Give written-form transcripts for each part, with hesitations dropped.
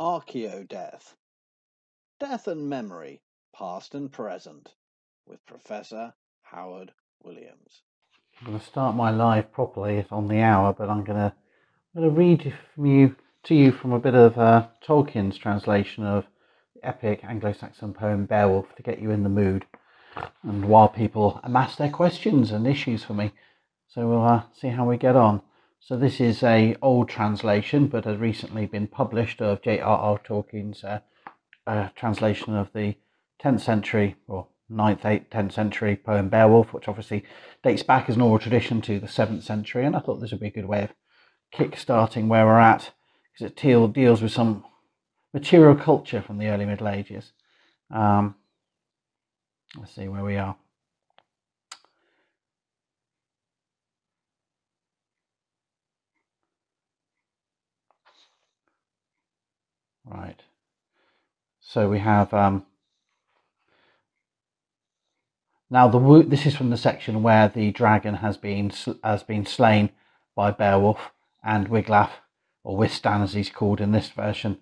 Archaeodeath, Death and Memory, Past and Present, with Professor Howard Williams. I'm going to start my live properly. It's on the hour, but I'm going to read to you from a bit of Tolkien's translation of the epic Anglo-Saxon poem Beowulf to get you in the mood, and while people amass their questions and issues for me. So we'll see how we get on. So this is an old translation, but has recently been published, of J.R.R. Tolkien's translation of the 10th century, or 9th, 8th, 10th century poem Beowulf, which obviously dates back as an oral tradition to the 7th century. And I thought this would be a good way of kick-starting where we're at, because it deals with some material culture from the early Middle Ages. Let's see where we are. Right, so we have now this is from the section where the dragon has been slain by Beowulf and Wiglaf, or Wistan as he's called in this version.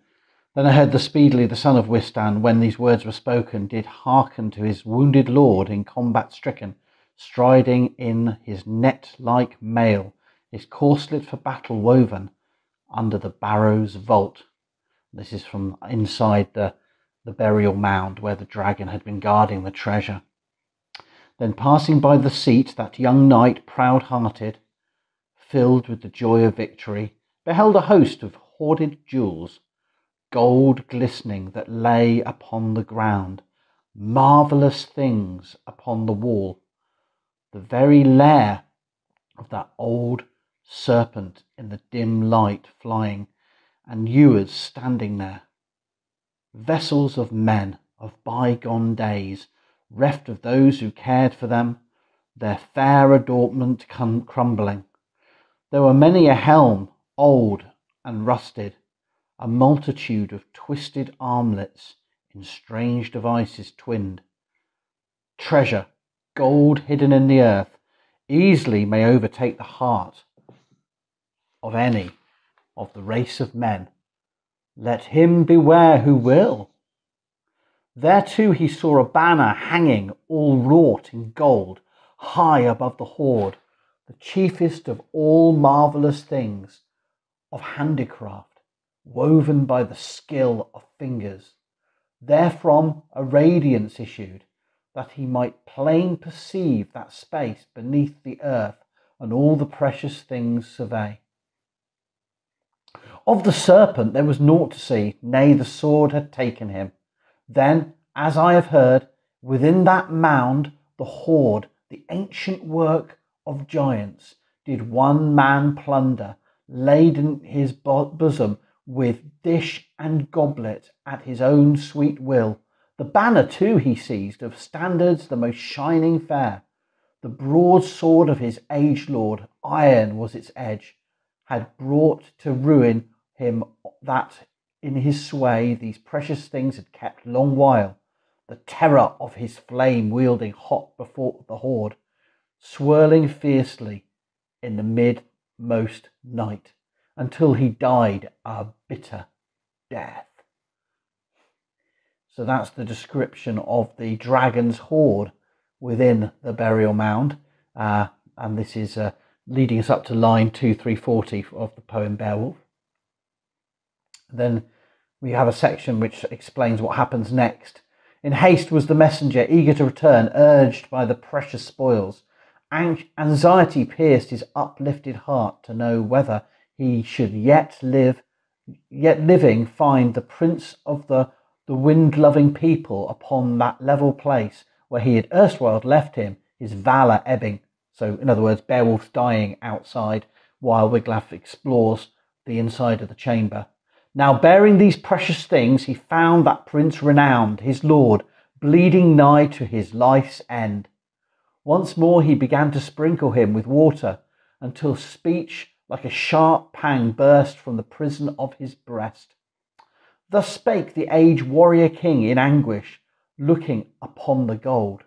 Then I heard the speedily the son of Wistan, when these words were spoken, did hearken to his wounded lord in combat stricken, striding in his net-like mail, his corselet for battle woven, under the barrow's vault. This is from inside the burial mound where the dragon had been guarding the treasure. Then passing by the seat, that young knight, proud-hearted, filled with the joy of victory, beheld a host of hoarded jewels, gold glistening, that lay upon the ground, marvellous things upon the wall, the very lair of that old serpent in the dim light flying, and ewers standing there, vessels of men of bygone days, reft of those who cared for them, their fair adornment crumbling. There were many a helm, old and rusted, a multitude of twisted armlets in strange devices twinned. Treasure, gold hidden in the earth, easily may overtake the heart of any of the race of men. Let him beware who will. There too he saw a banner hanging, all wrought in gold, high above the hoard, the chiefest of all marvellous things, of handicraft, woven by the skill of fingers. Therefrom a radiance issued, that he might plain perceive that space beneath the earth, and all the precious things survey. Of the serpent there was naught to see, nay, the sword had taken him. Then, as I have heard, within that mound, the hoard, the ancient work of giants, did one man plunder, laden his bosom with dish and goblet at his own sweet will. The banner too he seized, of standards the most shining fair. The broadsword of his aged lord, iron was its edge, had brought to ruin him, that in his sway these precious things had kept long while, the terror of his flame wielding hot before the hoard, swirling fiercely in the midmost night, until he died a bitter death. So that's the description of the dragon's hoard within the burial mound, and this is leading us up to line 2340 of the poem Beowulf. Then we have a section which explains what happens next. In haste was the messenger, eager to return, urged by the precious spoils. Anxiety pierced his uplifted heart to know whether he should yet living, find the prince of the wind-loving people upon that level place where he had erstwhile left him, his valour ebbing. So, in other words, Beowulf's dying outside while Wiglaf explores the inside of the chamber. Now, bearing these precious things, he found that prince renowned, his lord, bleeding nigh to his life's end. Once more he began to sprinkle him with water, until speech, like a sharp pang, burst from the prison of his breast. Thus spake the aged warrior king in anguish, looking upon the gold.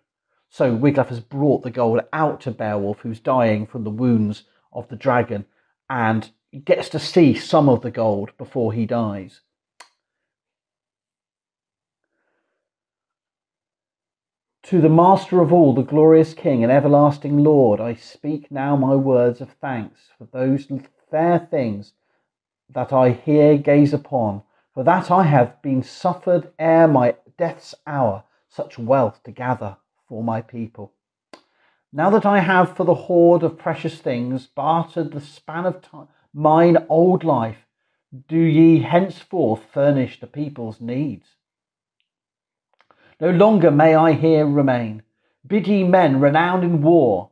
So Wiglaf has brought the gold out to Beowulf, who's dying from the wounds of the dragon, and gets to see some of the gold before he dies. To the master of all, the glorious king and everlasting lord, I speak now my words of thanks for those fair things that I here gaze upon, for that I have been suffered ere my death's hour such wealth to gather for my people. Now that I have for the hoard of precious things bartered the span of time, mine old life, do ye henceforth furnish the people's needs. No longer may I here remain. Bid ye men renowned in war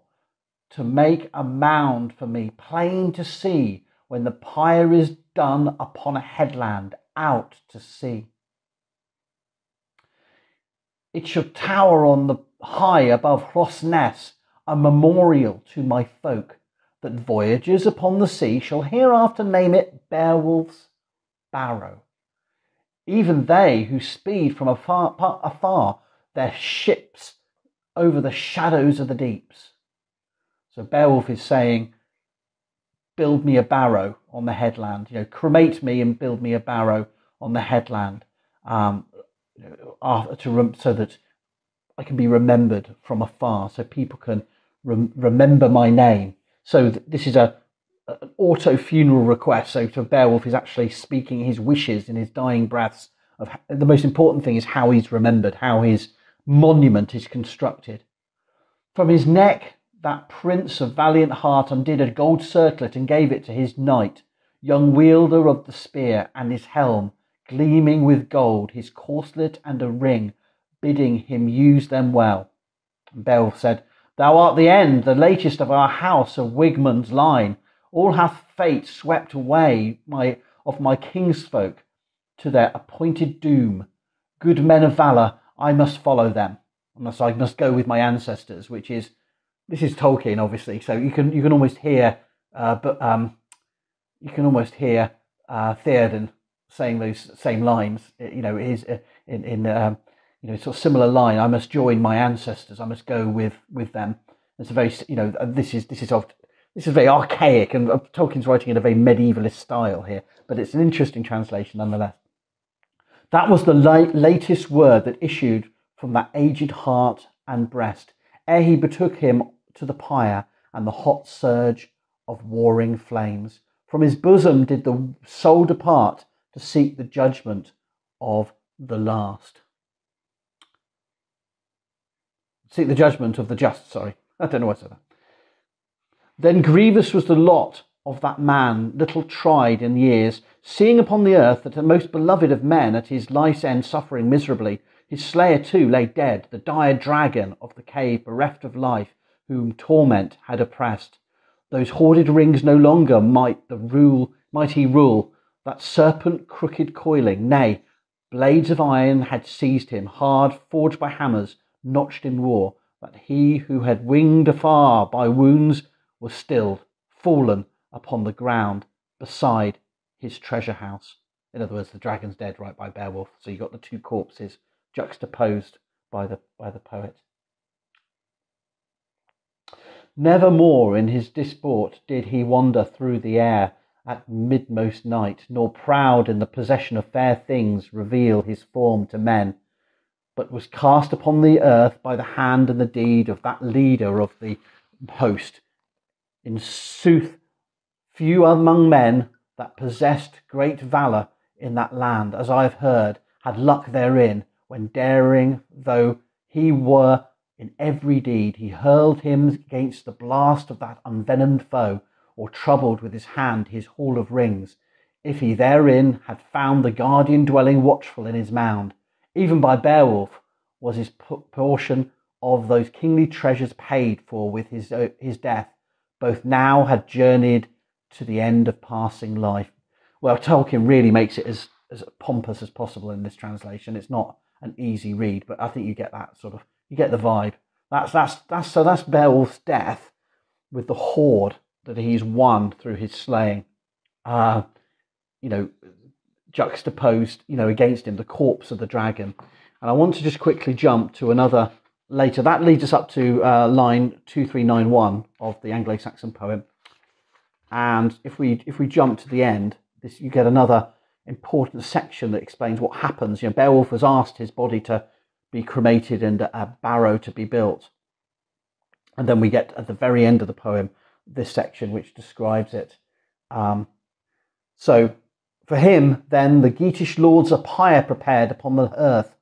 to make a mound for me, plain to see, when the pyre is done upon a headland out to sea. It shall tower on the high above Hronesness, a memorial to my folk, that voyagers upon the sea shall hereafter name it Beowulf's Barrow. Even they who speed from afar their ships over the shadows of the deeps. So Beowulf is saying, build me a barrow on the headland. You know, cremate me and build me a barrow on the headland, so that I can be remembered from afar, so people can remember my name. So this is an auto-funeral request. So Beowulf is actually speaking his wishes in his dying breaths. The most important thing is how he's remembered, how his monument is constructed. From his neck, that prince of valiant heart undid a gold circlet and gave it to his knight, young wielder of the spear, and his helm, gleaming with gold, his corselet and a ring, bidding him use them well. And Beowulf said, Thou art the end, the latest of our house of Wigman's line. All hath fate swept away of my kinsfolk to their appointed doom. Good men of valour, I must follow them. I must go with my ancestors, which is, this is Tolkien, obviously. So you can almost hear, Theoden saying those same lines. You know, is sort of similar line. I must join my ancestors. I must go with them. It's a very, this is very archaic, and Tolkien's writing in a very medievalist style here. But it's an interesting translation nonetheless. That was the latest word that issued from that aged heart and breast, ere he betook him to the pyre and the hot surge of warring flames. From his bosom did the soul depart to seek the judgment of the last. Seek the judgment of the just, sorry. I don't know why I said that. Then grievous was the lot of that man, little tried in years, seeing upon the earth that the most beloved of men at his life's end suffering miserably, his slayer too lay dead, the dire dragon of the cave, bereft of life, whom torment had oppressed. Those hoarded rings no longer might he rule, that serpent crooked coiling, nay, blades of iron had seized him, hard, forged by hammers, notched in war, that he who had winged afar by wounds was still fallen upon the ground beside his treasure house. In other words, the dragon's dead right by Beowulf, so you've got the two corpses juxtaposed by the poet. Nevermore in his disport did he wander through the air at midmost night, nor proud in the possession of fair things reveal his form to men, but was cast upon the earth by the hand and the deed of that leader of the host. In sooth, few among men that possessed great valour in that land, as I have heard, had luck therein, when daring though he were in every deed, he hurled him against the blast of that envenomed foe, or troubled with his hand his hall of rings, if he therein had found the guardian dwelling watchful in his mound. Even by Beowulf was his portion of those kingly treasures paid for with his death. Both now had journeyed to the end of passing life. Well, Tolkien really makes it as pompous as possible in this translation. It's not an easy read, but I think you get that sort of, you get the vibe. That's Beowulf's death with the hoard that he's won through his slaying, juxtaposed, against him, the corpse of the dragon. And I want to just quickly jump to another later. That leads us up to line 2391 of the Anglo-Saxon poem. And if we jump to the end, this, you get another important section that explains what happens. Beowulf was asked his body to be cremated and a barrow to be built. And then we get at the very end of the poem this section which describes it. So for him, then, the Geatish lords a pyre prepared upon the earth,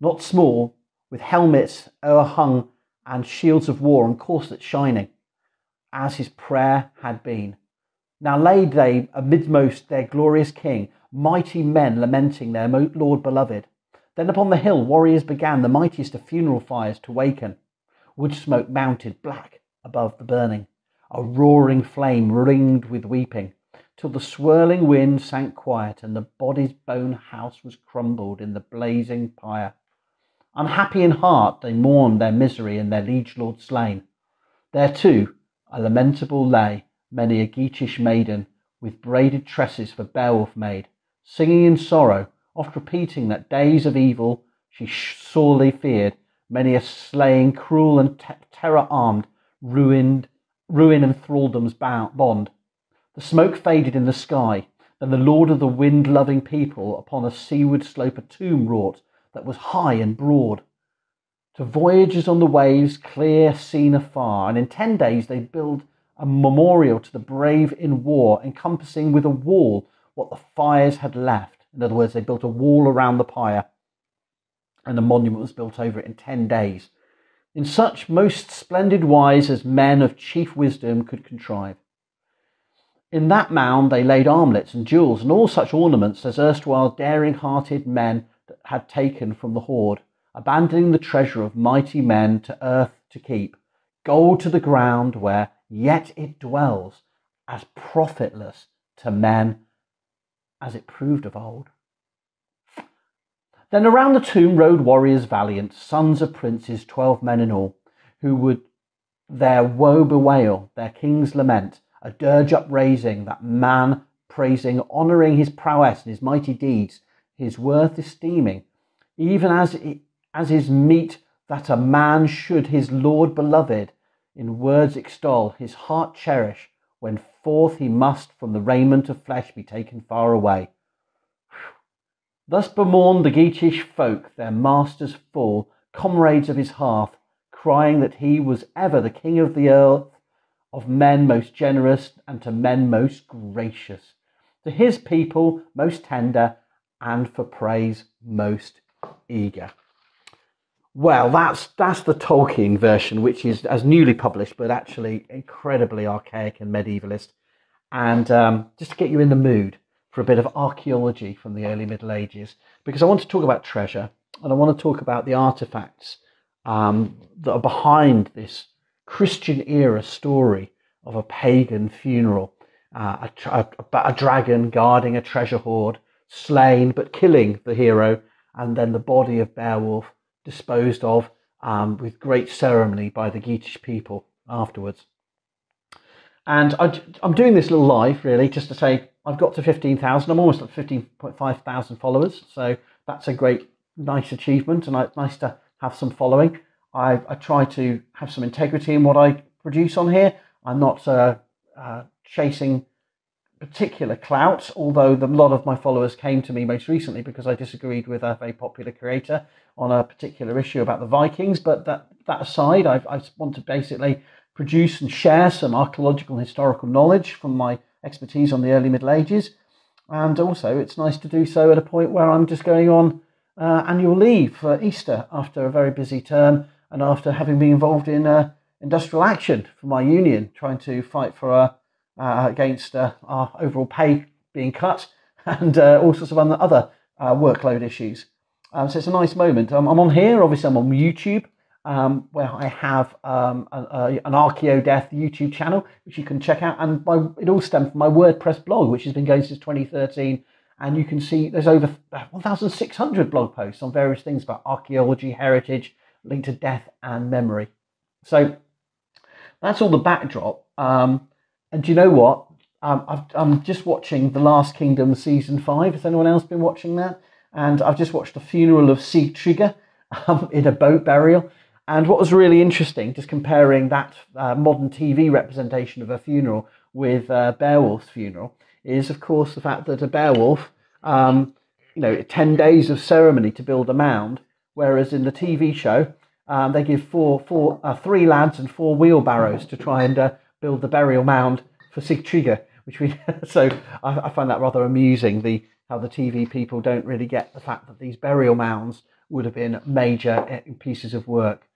not small, with helmets o'erhung and shields of war and corslets shining, as his prayer had been. Now laid they amidmost their glorious king, mighty men lamenting their lord beloved. Then upon the hill warriors began, the mightiest of funeral fires to waken. Wood smoke mounted black above the burning, a roaring flame ringed with weeping, till the swirling wind sank quiet, and the body's bone house was crumbled in the blazing pyre. Unhappy in heart, they mourned their misery and their liege lord slain. There too a lamentable lay many a Geatish maiden, with braided tresses for Beowulf made, singing in sorrow, oft repeating that days of evil she sorely feared, many a slaying, cruel and terror-armed, ruin and thraldom's bond. The smoke faded in the sky, and the lord of the wind-loving people upon a seaward slope a tomb wrought that was high and broad. To voyagers on the waves, clear seen afar, and in 10 days they build a memorial to the brave in war, encompassing with a wall what the fires had left. In other words, they built a wall around the pyre, and a monument was built over it in 10 days, in such most splendid wise as men of chief wisdom could contrive. In that mound they laid armlets and jewels and all such ornaments as erstwhile daring-hearted men had taken from the hoard, abandoning the treasure of mighty men to earth to keep, gold to the ground where yet it dwells, as profitless to men as it proved of old. Then around the tomb rode warriors valiant, sons of princes, 12 men in all, who would their woe bewail, their king's lament, a dirge upraising, that man praising, honouring his prowess and his mighty deeds, his worth esteeming, even as is meet that a man should his lord beloved in words extol, his heart cherish, when forth he must from the raiment of flesh be taken far away. Thus bemourned the Geatish folk their master's fall, comrades of his hearth, crying that he was ever the king of the earth, of men most generous and to men most gracious, to his people most tender, and for praise most eager. Well, that's the Tolkien version, which is as newly published, but actually incredibly archaic and medievalist. And just to get you in the mood for a bit of archaeology from the early Middle Ages, because I want to talk about treasure, and I want to talk about the artefacts that are behind this Christian era story of a pagan funeral, a dragon guarding a treasure hoard, slain but killing the hero, and then the body of Beowulf disposed of with great ceremony by the Geatish people afterwards. And I'm doing this little live, really, just to say I've got to 15,000. I'm almost at 15,500 followers. So that's a great, nice achievement. And it's nice to have some following. I try to have some integrity in what I produce on here. I'm not chasing particular clout, although a lot of my followers came to me most recently because I disagreed with a very popular creator on a particular issue about the Vikings. But that aside, I want to basically produce and share some archaeological and historical knowledge from my expertise on the early Middle Ages, and also it's nice to do so at a point where I'm just going on annual leave for Easter after a very busy term, and after having been involved in industrial action for my union, trying to fight for against our overall pay being cut, and all sorts of other workload issues. So it's a nice moment. I'm on here, obviously I'm on YouTube, where I have an Archaeodeath YouTube channel, which you can check out. And it all stems from my WordPress blog, which has been going since 2013. And you can see there's over 1,600 blog posts on various things about archaeology, heritage, linked to death and memory. So that's all the backdrop. And do you know what? I'm just watching The Last Kingdom Season 5. Has anyone else been watching that? And I've just watched the funeral of Sigtrygg in a boat burial. And what was really interesting, just comparing that modern TV representation of a funeral with Beowulf's funeral, is, of course, the fact that a Beowulf, 10 days of ceremony to build a mound, whereas in the TV show they give three lads and four wheelbarrows to try and build the burial mound for Sigtrygg, which we so I find that rather amusing. How the TV people don't really get the fact that these burial mounds would have been major pieces of work.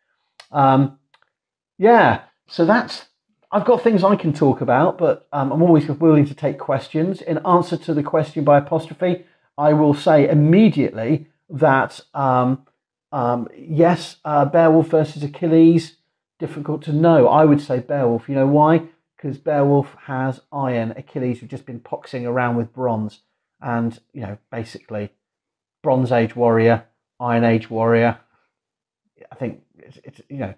Yeah, so that's. I've got things I can talk about, but I'm always willing to take questions. In answer to the question by apostrophe, I will say immediately that, yes, Beowulf versus Achilles, difficult to know. I would say Beowulf. You know why? Because Beowulf has iron. Achilles have just been poxing around with bronze. And, you know, basically, Bronze Age warrior, Iron Age warrior, I think, it's you know,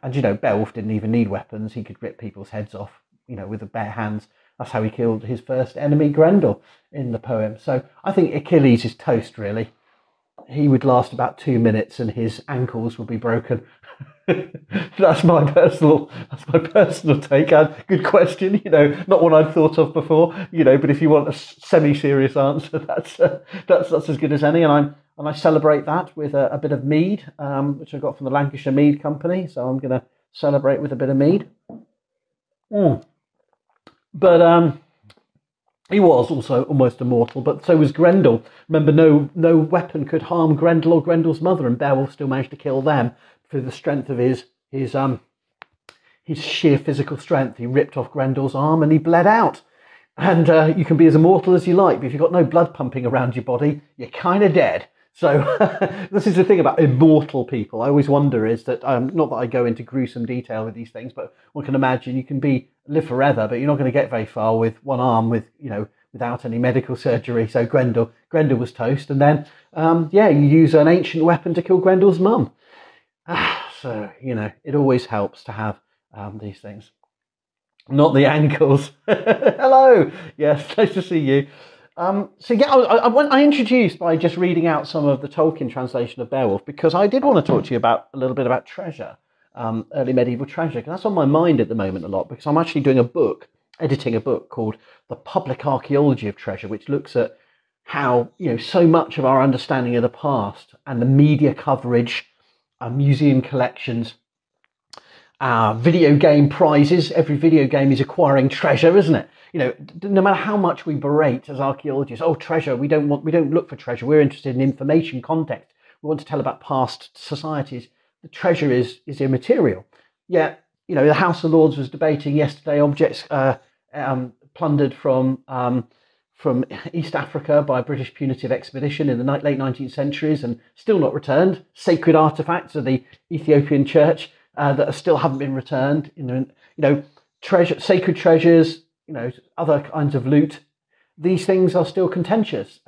and you know, Beowulf didn't even need weapons. He could rip people's heads off, you know, with the bare hands. That's how he killed his first enemy, Grendel, in the poem. So I think Achilles is toast, really. He would last about 2 minutes and his ankles would be broken. That's my personal take. Good question, you know, not one I'd thought of before, you know, but if you want a semi-serious answer, that's as good as any. And I celebrate that with a bit of mead, which I got from the Lancashire Mead Company. So I'm going to celebrate with a bit of mead. But he was also almost immortal, but so was Grendel. Remember, no weapon could harm Grendel or Grendel's mother, and Beowulf still managed to kill them for the strength of his sheer physical strength. He ripped off Grendel's arm and he bled out. And you can be as immortal as you like, but if you've got no blood pumping around your body, you're kind of dead. So this is the thing about immortal people. I always wonder is that, not that I go into gruesome detail with these things, but one can imagine you can live forever, but you're not going to get very far with one arm without any medical surgery. So Grendel was toast. And then, you use an ancient weapon to kill Grendel's mum. So, you know, it always helps to have these things. Not the ankles. Hello. Yes, nice to see you. I introduced by just reading out some of the Tolkien translation of Beowulf, because I did want to talk to you a little bit about treasure, early medieval treasure, because that's on my mind at the moment a lot, because I'm actually doing editing a book called The Public Archaeology of Treasure, which looks at how, you know, so much of our understanding of the past and the media coverage, museum collections, video game prizes. Every video game is acquiring treasure, isn't it? You know, no matter how much we berate as archaeologists, oh, treasure, we don't look for treasure. We're interested in information, context. We want to tell about past societies. The treasure is immaterial. Yet, you know, the House of Lords was debating yesterday objects plundered from East Africa by a British punitive expedition in the late 19th centuries and still not returned. Sacred artifacts of the Ethiopian church that still haven't been returned. Sacred treasures, you know, other kinds of loot. These things are still contentious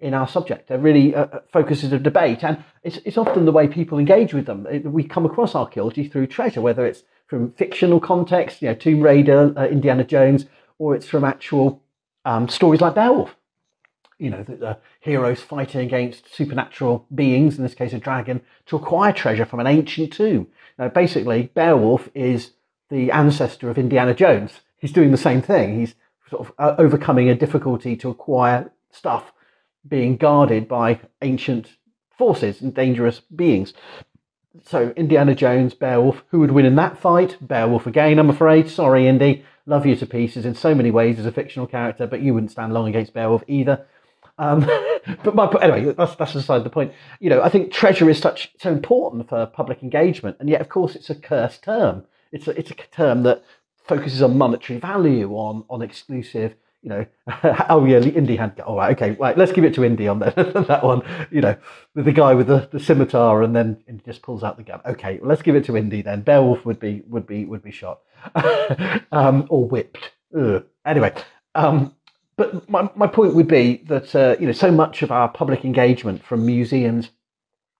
in our subject. They're really focuses of debate. And it's often the way people engage with them. We come across archaeology through treasure, whether it's from fictional context, you know, Tomb Raider, Indiana Jones, or it's from actual stories like Beowulf, you know, the heroes fighting against supernatural beings, in this case a dragon, to acquire treasure from an ancient tomb. Now, basically, Beowulf is the ancestor of Indiana Jones. He's doing the same thing. He's sort of overcoming a difficulty to acquire stuff being guarded by ancient forces and dangerous beings. So Indiana Jones, Beowulf, who would win in that fight? Beowulf again, I'm afraid. Sorry, Indy. Love you to pieces in so many ways as a fictional character, but you wouldn't stand long against Beowulf either. Anyway, that's aside the point. You know, I think treasure is so important for public engagement, and yet, of course, it's a cursed term. It's a term that focuses on monetary value, on exclusive. You know, oh yeah, Indy had. All right, okay, right. Let's give it to Indy on that one. You know, the guy with the scimitar, and then Indy just pulls out the gun. Okay, well, let's give it to Indy then. Beowulf would be shot or whipped. Ugh. Anyway, but my point would be that you know, so much of our public engagement from museums,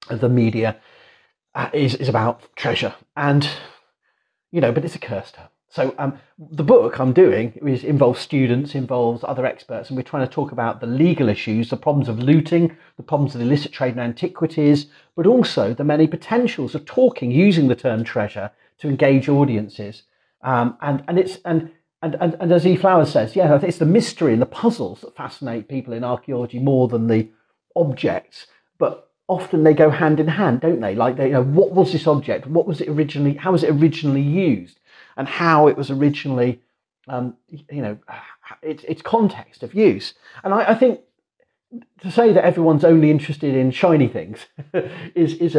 the media, is about treasure, and you know, but it's a curse term. So the book I'm doing involves students, involves other experts, and we're trying to talk about the legal issues, the problems of looting, the problems of illicit trade and antiquities, but also the many potentials of talking, using the term treasure to engage audiences. And as E. Flowers says, yeah, it's the mystery and the puzzles that fascinate people in archaeology more than the objects. But often they go hand in hand, don't they? Like, they, you know, what was this object? What was it originally? How was it originally used? And how it was originally, you know, its context of use. And I think to say that everyone's only interested in shiny things is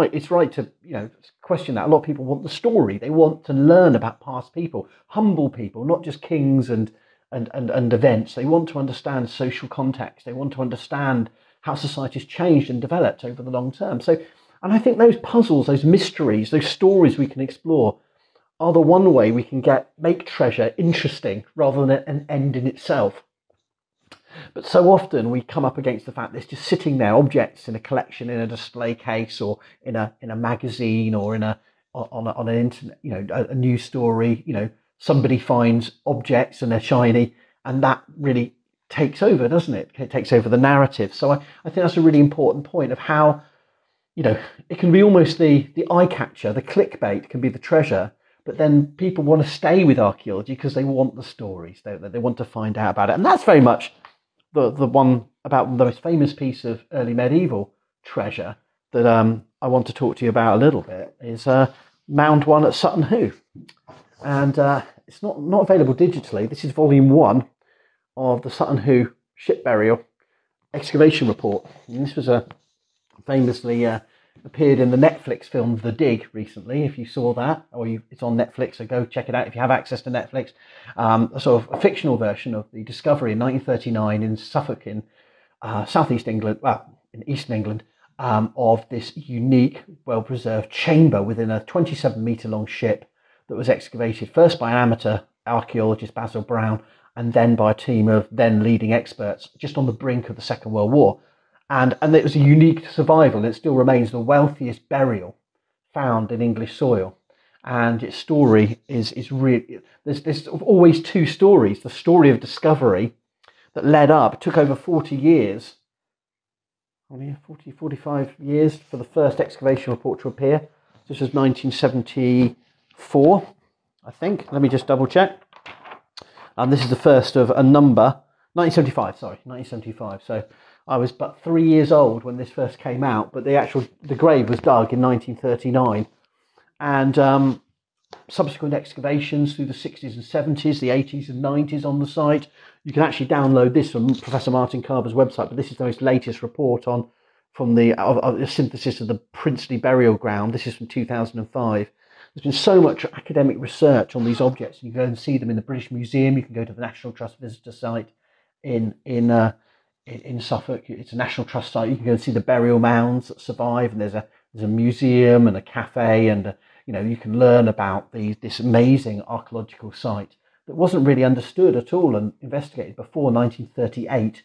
right. It's right to, you know, question that. A lot of people want the story. They want to learn about past people, humble people, not just kings and events. They want to understand social context. They want to understand how society's changed and developed over the long term. So, and I think those puzzles, those mysteries, those stories we can explore are the one way we can make treasure interesting rather than an end in itself. But so often we come up against the fact that it's just sitting there, objects in a collection, in a display case, or in a magazine, or on an internet, you know, a news story. You know, somebody finds objects and they're shiny, and that really takes over, doesn't it? It takes over the narrative. So I think that's a really important point of how, you know, it can be almost the eye catcher, the clickbait can be the treasure. But then people want to stay with archaeology because they want the stories, don't they? They want to find out about it. And that's very much the one about the most famous piece of early medieval treasure that I want to talk to you about a little bit is Mound 1 at Sutton Hoo. And it's not available digitally. This is volume 1 of the Sutton Hoo ship burial excavation report. And this was famously... appeared in the Netflix film The Dig recently, if you saw that, or it's on Netflix, so go check it out if you have access to Netflix. A fictional version of the discovery in 1939 in Suffolk in southeast England, well, in eastern England, of this unique, well-preserved chamber within a 27-metre-long ship that was excavated first by amateur archaeologist Basil Brown and then by a team of then-leading experts just on the brink of the Second World War. And it was a unique survival. It still remains the wealthiest burial found in English soil. And its story is really... There's always two stories. The story of discovery that led up, took over 40 years. 40, 45 years for the first excavation report to appear. This was 1974, I think. Let me just double check. And this is the first of a number. 1975, sorry. 1975, so... I was but 3 years old when this first came out, but the grave was dug in 1939. And subsequent excavations through the 60s and 70s, the 80s and 90s on the site. You can actually download this from Professor Martin Carver's website, but this is the most latest report from the synthesis of the princely burial ground. This is from 2005. There's been so much academic research on these objects. You can go and see them in the British Museum. You can go to the National Trust Visitor Site in Suffolk. It's a National Trust site. You can go and see the burial mounds that survive, and there's a museum and a cafe, and you know, you can learn about this amazing archaeological site that wasn't really understood at all and investigated before 1938,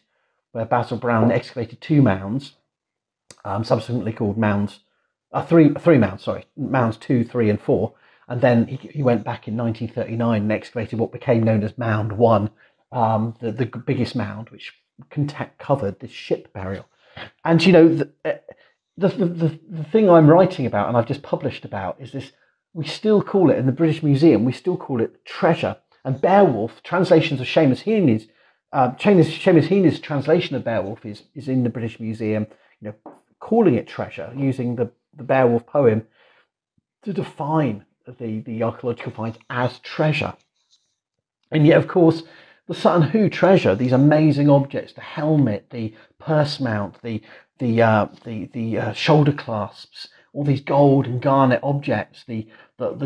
where Basil Brown excavated two mounds, subsequently called mounds, mounds 2, 3, and 4, and then he went back in 1939 and excavated what became known as Mound 1, the biggest mound, which covered this ship burial. And you know, the thing I'm writing about and I've just published about is this. We still call it in the British Museum, we still call it treasure. And Beowulf, translations of Seamus Heaney's translation of Beowulf is in the British Museum, you know, calling it treasure, using the Beowulf poem to define the archaeological finds as treasure. And yet, of course, the Sutton Hoo treasure, these amazing objects, the helmet, the purse mount, the shoulder clasps, all these gold and garnet objects, the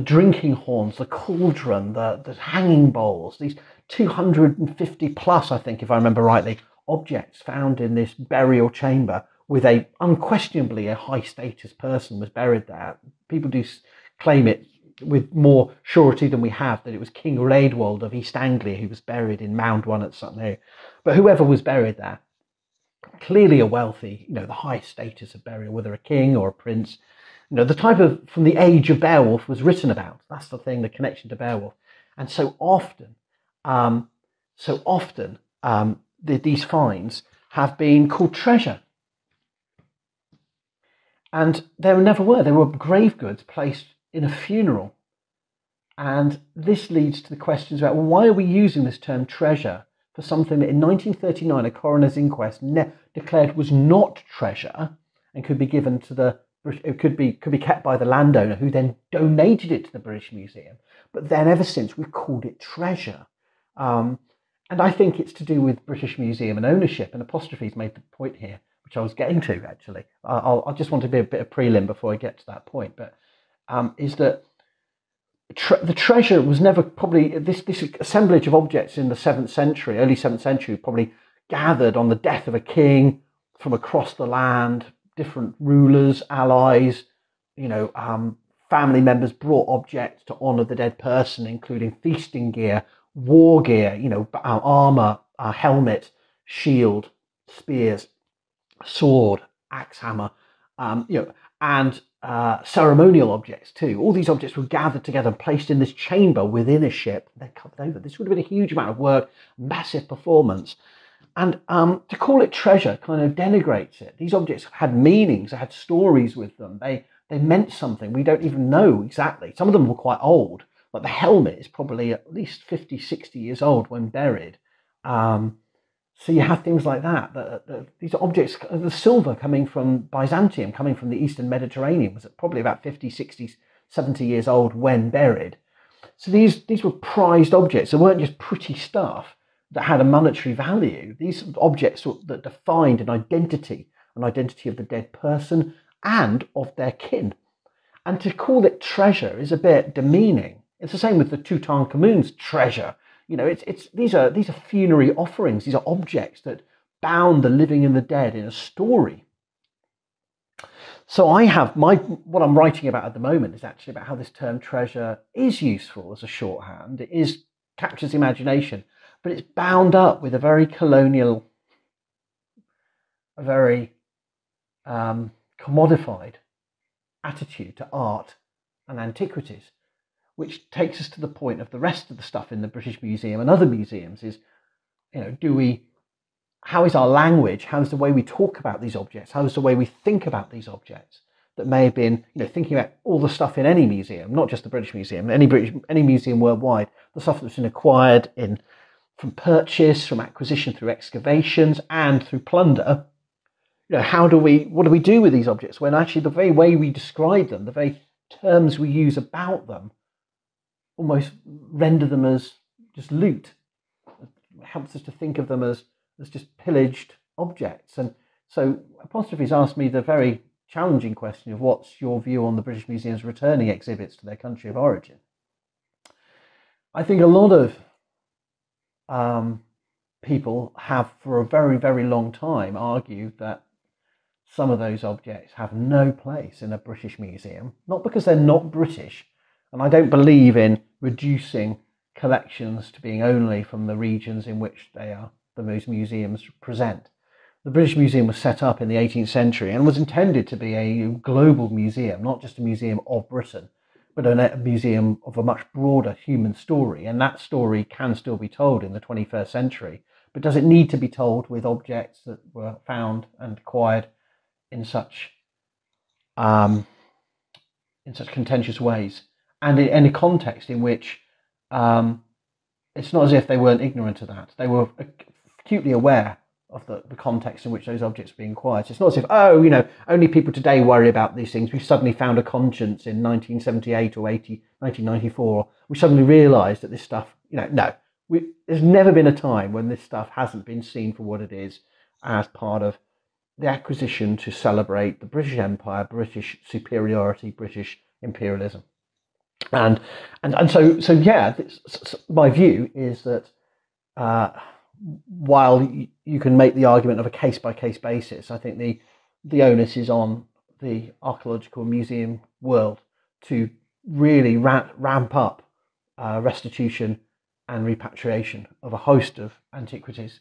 drinking horns, the cauldron, the hanging bowls, these 250 plus, I think, if I remember rightly, objects found in this burial chamber with unquestionably a high status person was buried there. People do claim it with more surety than we have that it was King Raedwald of East Anglia who was buried in Mound 1 at Sutton Hoo. But whoever was buried there, clearly a wealthy, you know, the high status of burial, whether a king or a prince, you know, the type of, from the age of Beowulf was written about. That's the thing, the connection to Beowulf. And so often these finds have been called treasure. And there never were. There were grave goods placed in a funeral. And this leads to the questions about, well, why are we using this term treasure for something that in 1939 a coroner's inquest declared was not treasure and could be given to the could be kept by the landowner, who then donated it to the British Museum. But then ever since, we've called it treasure. And I think it's to do with British Museum and ownership, and Apostrophe's made the point here, which I was getting to, actually. I just want to be a bit of prelim before I get to that point, but is that the treasure was never probably, this assemblage of objects in the 7th century, early 7th century, probably gathered on the death of a king from across the land, different rulers, allies, you know, family members brought objects to honour the dead person, including feasting gear, war gear, you know, armour, helmet, shield, spears, sword, axe hammer, you know, and ceremonial objects too. All these objects were gathered together and placed in this chamber within a ship. They're covered over. This would have been a huge amount of work, massive performance. And to call it treasure kind of denigrates it. These objects had meanings, they had stories with them. They meant something. We don't even know exactly. Some of them were quite old. Like the helmet is probably at least 50, 60 years old when buried. So you have things like that. These objects, the silver coming from Byzantium, coming from the Eastern Mediterranean, was probably about 50, 60, 70 years old when buried. So these were prized objects. They weren't just pretty stuff that had a monetary value. These objects that defined an identity of the dead person and of their kin. And to call it treasure is a bit demeaning. It's the same with the Tutankhamun's treasure. You know, these are funerary offerings. These are objects that bound the living and the dead in a story. So I have what I'm writing about at the moment is actually about how this term treasure is useful as a shorthand. It captures the imagination, but it's bound up with a very colonial, a very commodified attitude to art and antiquities, which takes us to the point of the rest of the stuff in the British Museum and other museums is, you know, how is our language, how is the way we talk about these objects, how is the way we think about these objects that may have been, you know, thinking about all the stuff in any museum, not just the British Museum, any museum worldwide, the stuff that's been acquired from purchase, from acquisition through excavations and through plunder. You know, what do we do with these objects when actually the very way we describe them, the very terms we use about them, almost render them as just loot. It helps us to think of them as just pillaged objects. And so Apostrophe's asked me the very challenging question of what's your view on the British Museum's returning exhibits to their country of origin? I think a lot of people have for a very, very long time argued that some of those objects have no place in a British museum, not because they're not British. And I don't believe in reducing collections to being only from the regions in which those museums present. The British Museum was set up in the 18th century and was intended to be a global museum, not just a museum of Britain, but a museum of a much broader human story. And that story can still be told in the 21st century. But does it need to be told with objects that were found and acquired in such contentious ways? And in a context in which it's not as if they weren't ignorant of that. They were acutely aware of the context in which those objects were being acquired. So it's not as if, oh, you know, only people today worry about these things. We suddenly found a conscience in 1978 or 1994. We suddenly realised that this stuff, you know, no. There's never been a time when this stuff hasn't been seen for what it is as part of the acquisition to celebrate the British Empire, British superiority, British imperialism. And so yeah, my view is that while you can make the argument of a case-by-case basis, I think the onus is on the archaeological museum world to really ramp up restitution and repatriation of a host of antiquities.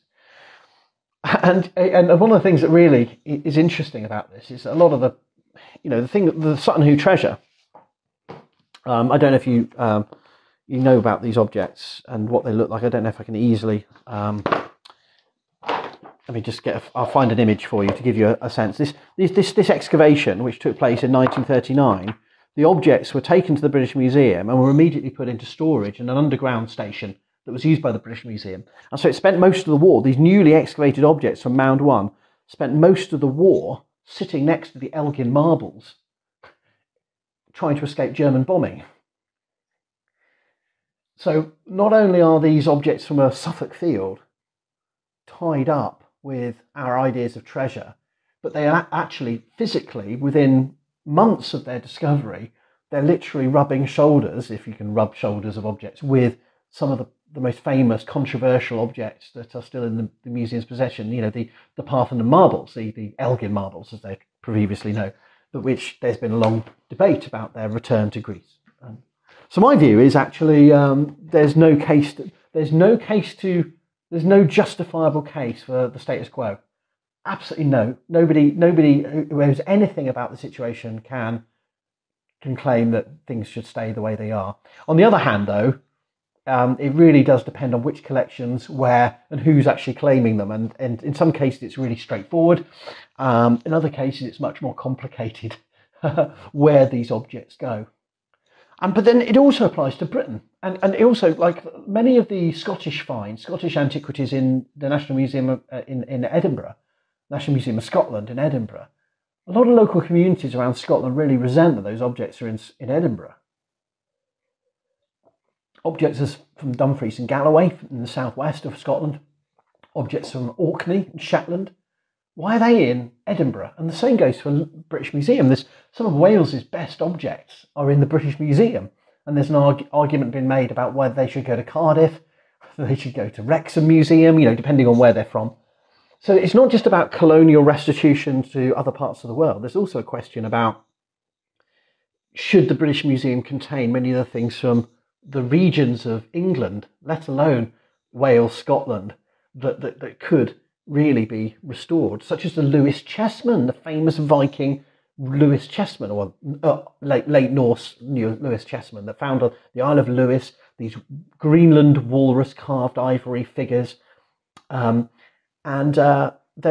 And one of the things that really is interesting about this is a lot of the, you know, the Sutton Hoo treasure. I don't know if you you know about these objects and what they look like. I don't know if I can easily. Let me just I'll find an image for you to give you a sense. This excavation, which took place in 1939, the objects were taken to the British Museum and were immediately put into storage in an underground station that was used by the British Museum. And so it spent most of the war, these newly excavated objects from Mound 1, spent most of the war sitting next to the Elgin marbles, trying to escape German bombing. So not only are these objects from a Suffolk field tied up with our ideas of treasure, but they are actually physically, within months of their discovery, they're literally rubbing shoulders, if you can rub shoulders of objects, with some of the most famous controversial objects that are still in the museum's possession. You know, the Parthenon marbles, the Elgin marbles, as they're previously known, but which there's been a long debate about their return to Greece. So my view is actually there's no justifiable case for the status quo. Absolutely no. Nobody who knows anything about the situation can claim that things should stay the way they are. On the other hand, though, it really does depend on which collections, where, and who's actually claiming them. And in some cases, it's really straightforward. In other cases, it's much more complicated where these objects go. But then it also applies to Britain. And it also, like many of the Scottish finds, Scottish antiquities in the National Museum of, in Edinburgh, National Museum of Scotland in Edinburgh, a lot of local communities around Scotland really resent that those objects are in Edinburgh. Objects from Dumfries and Galloway in the southwest of Scotland, objects from Orkney and Shetland. Why are they in Edinburgh? And the same goes for the British Museum. Some of Wales's best objects are in the British Museum, and there's an argument being made about whether they should go to Cardiff, whether they should go to Wrexham Museum, you know, depending on where they're from. So it's not just about colonial restitution to other parts of the world. There's also a question about, should the British Museum contain many of the things from the regions of England, let alone Wales, Scotland, that could really be restored, such as the Lewis Chessmen, the famous Viking Lewis Chessmen, or late Norse Lewis Chessmen, that found on the Isle of Lewis, these Greenland walrus carved ivory figures. And there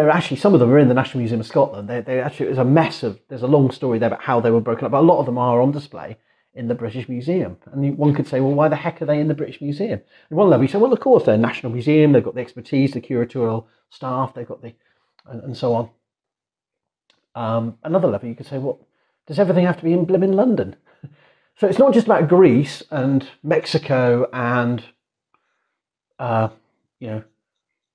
are actually, some of them are in the National Museum of Scotland. It was a mess of, there's a long story there about how they were broken up, but a lot of them are on display in the British Museum. And one could say, well, why the heck are they in the British Museum? And one level you say, well, of course, they're a national museum, they've got the expertise, the curatorial staff, they've got the, and so on. Another level you could say, well, does everything have to be in blimmin' London? So it's not just about Greece and Mexico and, you know,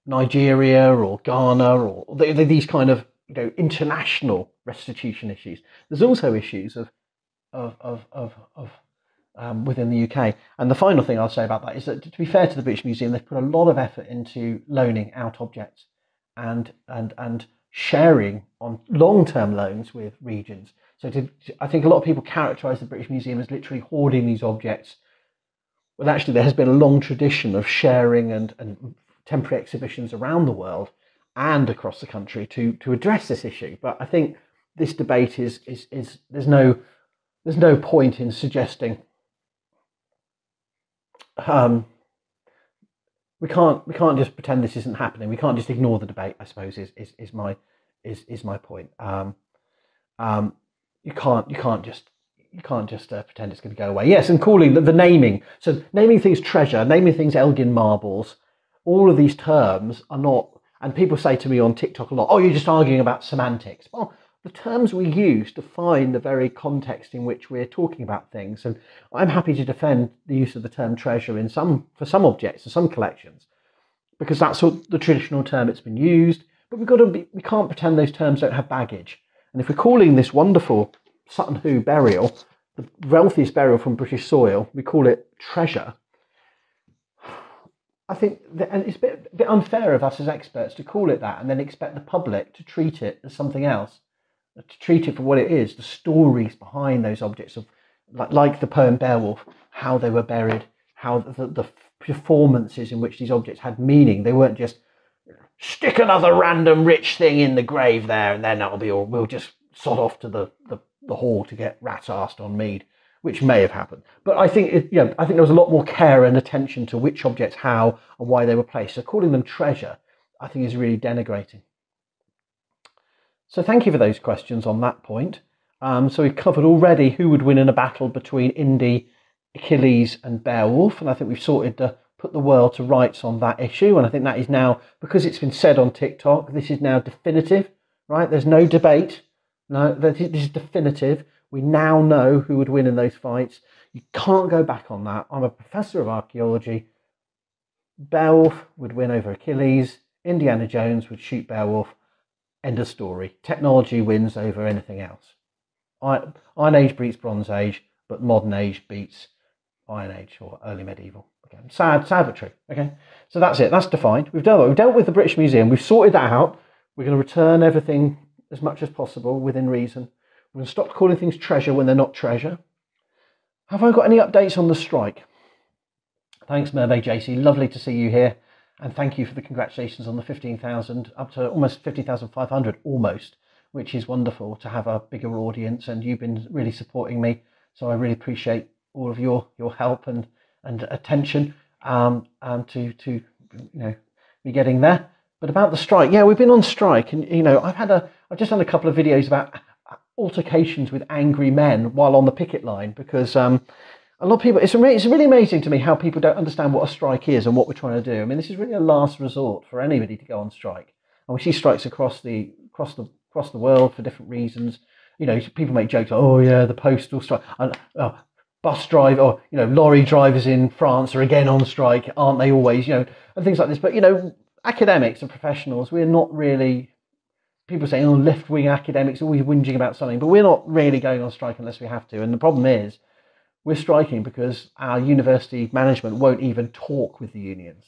Nigeria or Ghana or these kind of, you know, international restitution issues. There's also issues of within the UK. And the final thing I'll say about that is that, to be fair to the British Museum, they've put a lot of effort into loaning out objects and sharing on long-term loans with regions. So I think a lot of people characterise the British Museum as literally hoarding these objects. Well, actually, there has been a long tradition of sharing and temporary exhibitions around the world and across the country to address this issue. But I think this debate is there's no point in suggesting we can't just pretend this isn't happening. We can't just ignore the debate, I suppose, is my point. You can't just pretend it's going to go away. Yes, and calling the naming, so naming things treasure, naming things Elgin marbles. All of these terms are not, and people say to me on TikTok a lot, oh, you're just arguing about semantics. Well, the terms we use define the very context in which we're talking about things. And I'm happy to defend the use of the term treasure for some objects and some collections, because that's the traditional term it's been used. But we can't pretend those terms don't have baggage. And if we're calling this wonderful Sutton Hoo burial, the wealthiest burial from British soil, we call it treasure. I think and it's a bit unfair of us as experts to call it that and then expect the public to treat it as something else, to treat it for what it is, the stories behind those objects, of like the poem Beowulf, how they were buried, how the performances in which these objects had meaning. They weren't just stick another random rich thing in the grave there and then that'll be all, we'll just sod off to the hall to get rat-arsed on mead, which may have happened. But I think I think there was a lot more care and attention to which objects, how, and why they were placed. So calling them treasure, I think, is really denigrating. So thank you for those questions on that point. So we've covered already who would win in a battle between Indy, Achilles, and Beowulf, and I think we've sorted the put the world to rights on that issue. And I think that is now, because it's been said on TikTok, this is now definitive, right? There's no debate. No, this is definitive. We now know who would win in those fights. You can't go back on that. I'm a professor of archaeology. Beowulf would win over Achilles. Indiana Jones would shoot Beowulf. End of story. Technology wins over anything else. Iron Age beats Bronze Age, but modern age beats Iron Age or early medieval. Okay. Sad but true. Okay, so that's it. That's defined. We've done it. We've dealt with the British Museum. We've sorted that out. We're going to return everything as much as possible within reason. We're going to stop calling things treasure when they're not treasure. Have I got any updates on the strike? Thanks, Mermaid JC. Lovely to see you here. And thank you for the congratulations on the 15,000, up to almost 15,500, almost, which is wonderful to have a bigger audience. And you've been really supporting me. So I really appreciate all of your help and attention to you know, be getting there. But about the strike, yeah, we've been on strike. And, you know, I've just done a couple of videos about altercations with angry men while on the picket line, because a lot of people, it's really amazing to me how people don't understand what a strike is and what we're trying to do. I mean, this is really a last resort for anybody to go on strike. And we see strikes across the world for different reasons. You know, people make jokes, oh yeah, the postal strike, bus driver, or, you know, lorry drivers in France are again on strike, aren't they always, you know, and things like this. But, you know, academics and professionals, we're not really, people say, oh, left-wing academics always whinging about something, but we're not really going on strike unless we have to. And the problem is, we're striking because our university management won't even talk with the unions,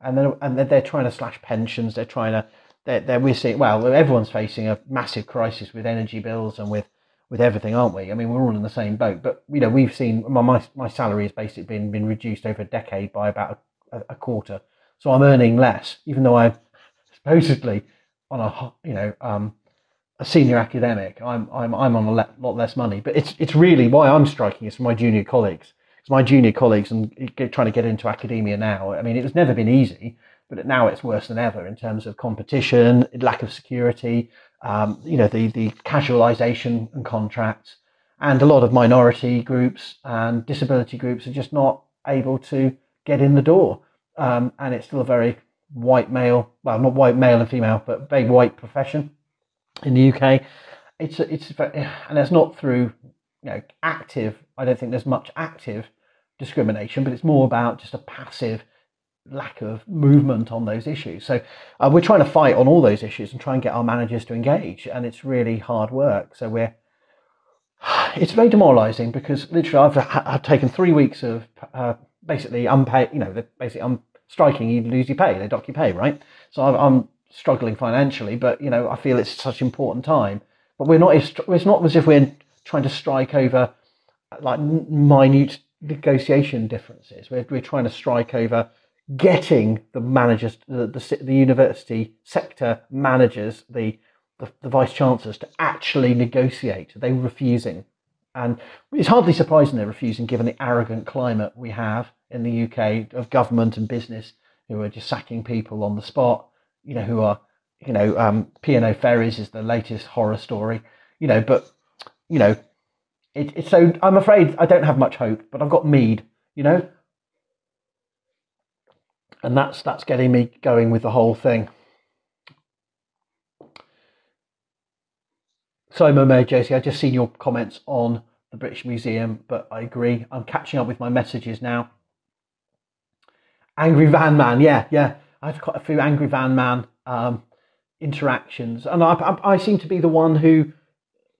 and then they're trying to slash pensions. They're trying to. We're seeing, well, everyone's facing a massive crisis with energy bills and with everything, aren't we? I mean, we're all in the same boat. But you know, we've seen my salary has basically been reduced over a decade by about a quarter, so I'm earning less, even though I'm supposedly on a senior academic. I'm on a lot less money, but it's really why I'm striking is for my junior colleagues. It's my junior colleagues and trying to get into academia now. I mean, it's never been easy, but now it's worse than ever in terms of competition, lack of security, you know, the casualisation and contracts, and a lot of minority groups and disability groups are just not able to get in the door, and it's still a very white male, well, not white male and female, but very white profession. In the UK, and that's not through, you know, active. I don't think there's much active discrimination, but it's more about just a passive lack of movement on those issues. So we're trying to fight on all those issues and try and get our managers to engage, and it's really hard work. So it's very demoralising because literally I've taken 3 weeks of basically unpaid. You know, basically I'm striking. You lose your pay. They dock your pay, right? So I'm struggling financially, but you know, I feel it's such important time. But it's not as if we're trying to strike over like minute negotiation differences. We're trying to strike over getting the managers, the university sector managers, the vice chancellors to actually negotiate. They're refusing, and it's hardly surprising they're refusing given the arrogant climate we have in the UK of government and business who are just sacking people on the spot. You know, who are, you know, P&O Ferries is the latest horror story, you know, but, you know, it's so, I'm afraid I don't have much hope, but I've got mead, you know, and that's getting me going with the whole thing. Sorry, Mermaid JC, I've just seen your comments on the British Museum, but I agree. I'm catching up with my messages now. Angry Van Man, yeah. I've got a few angry van man interactions, and I seem to be the one who,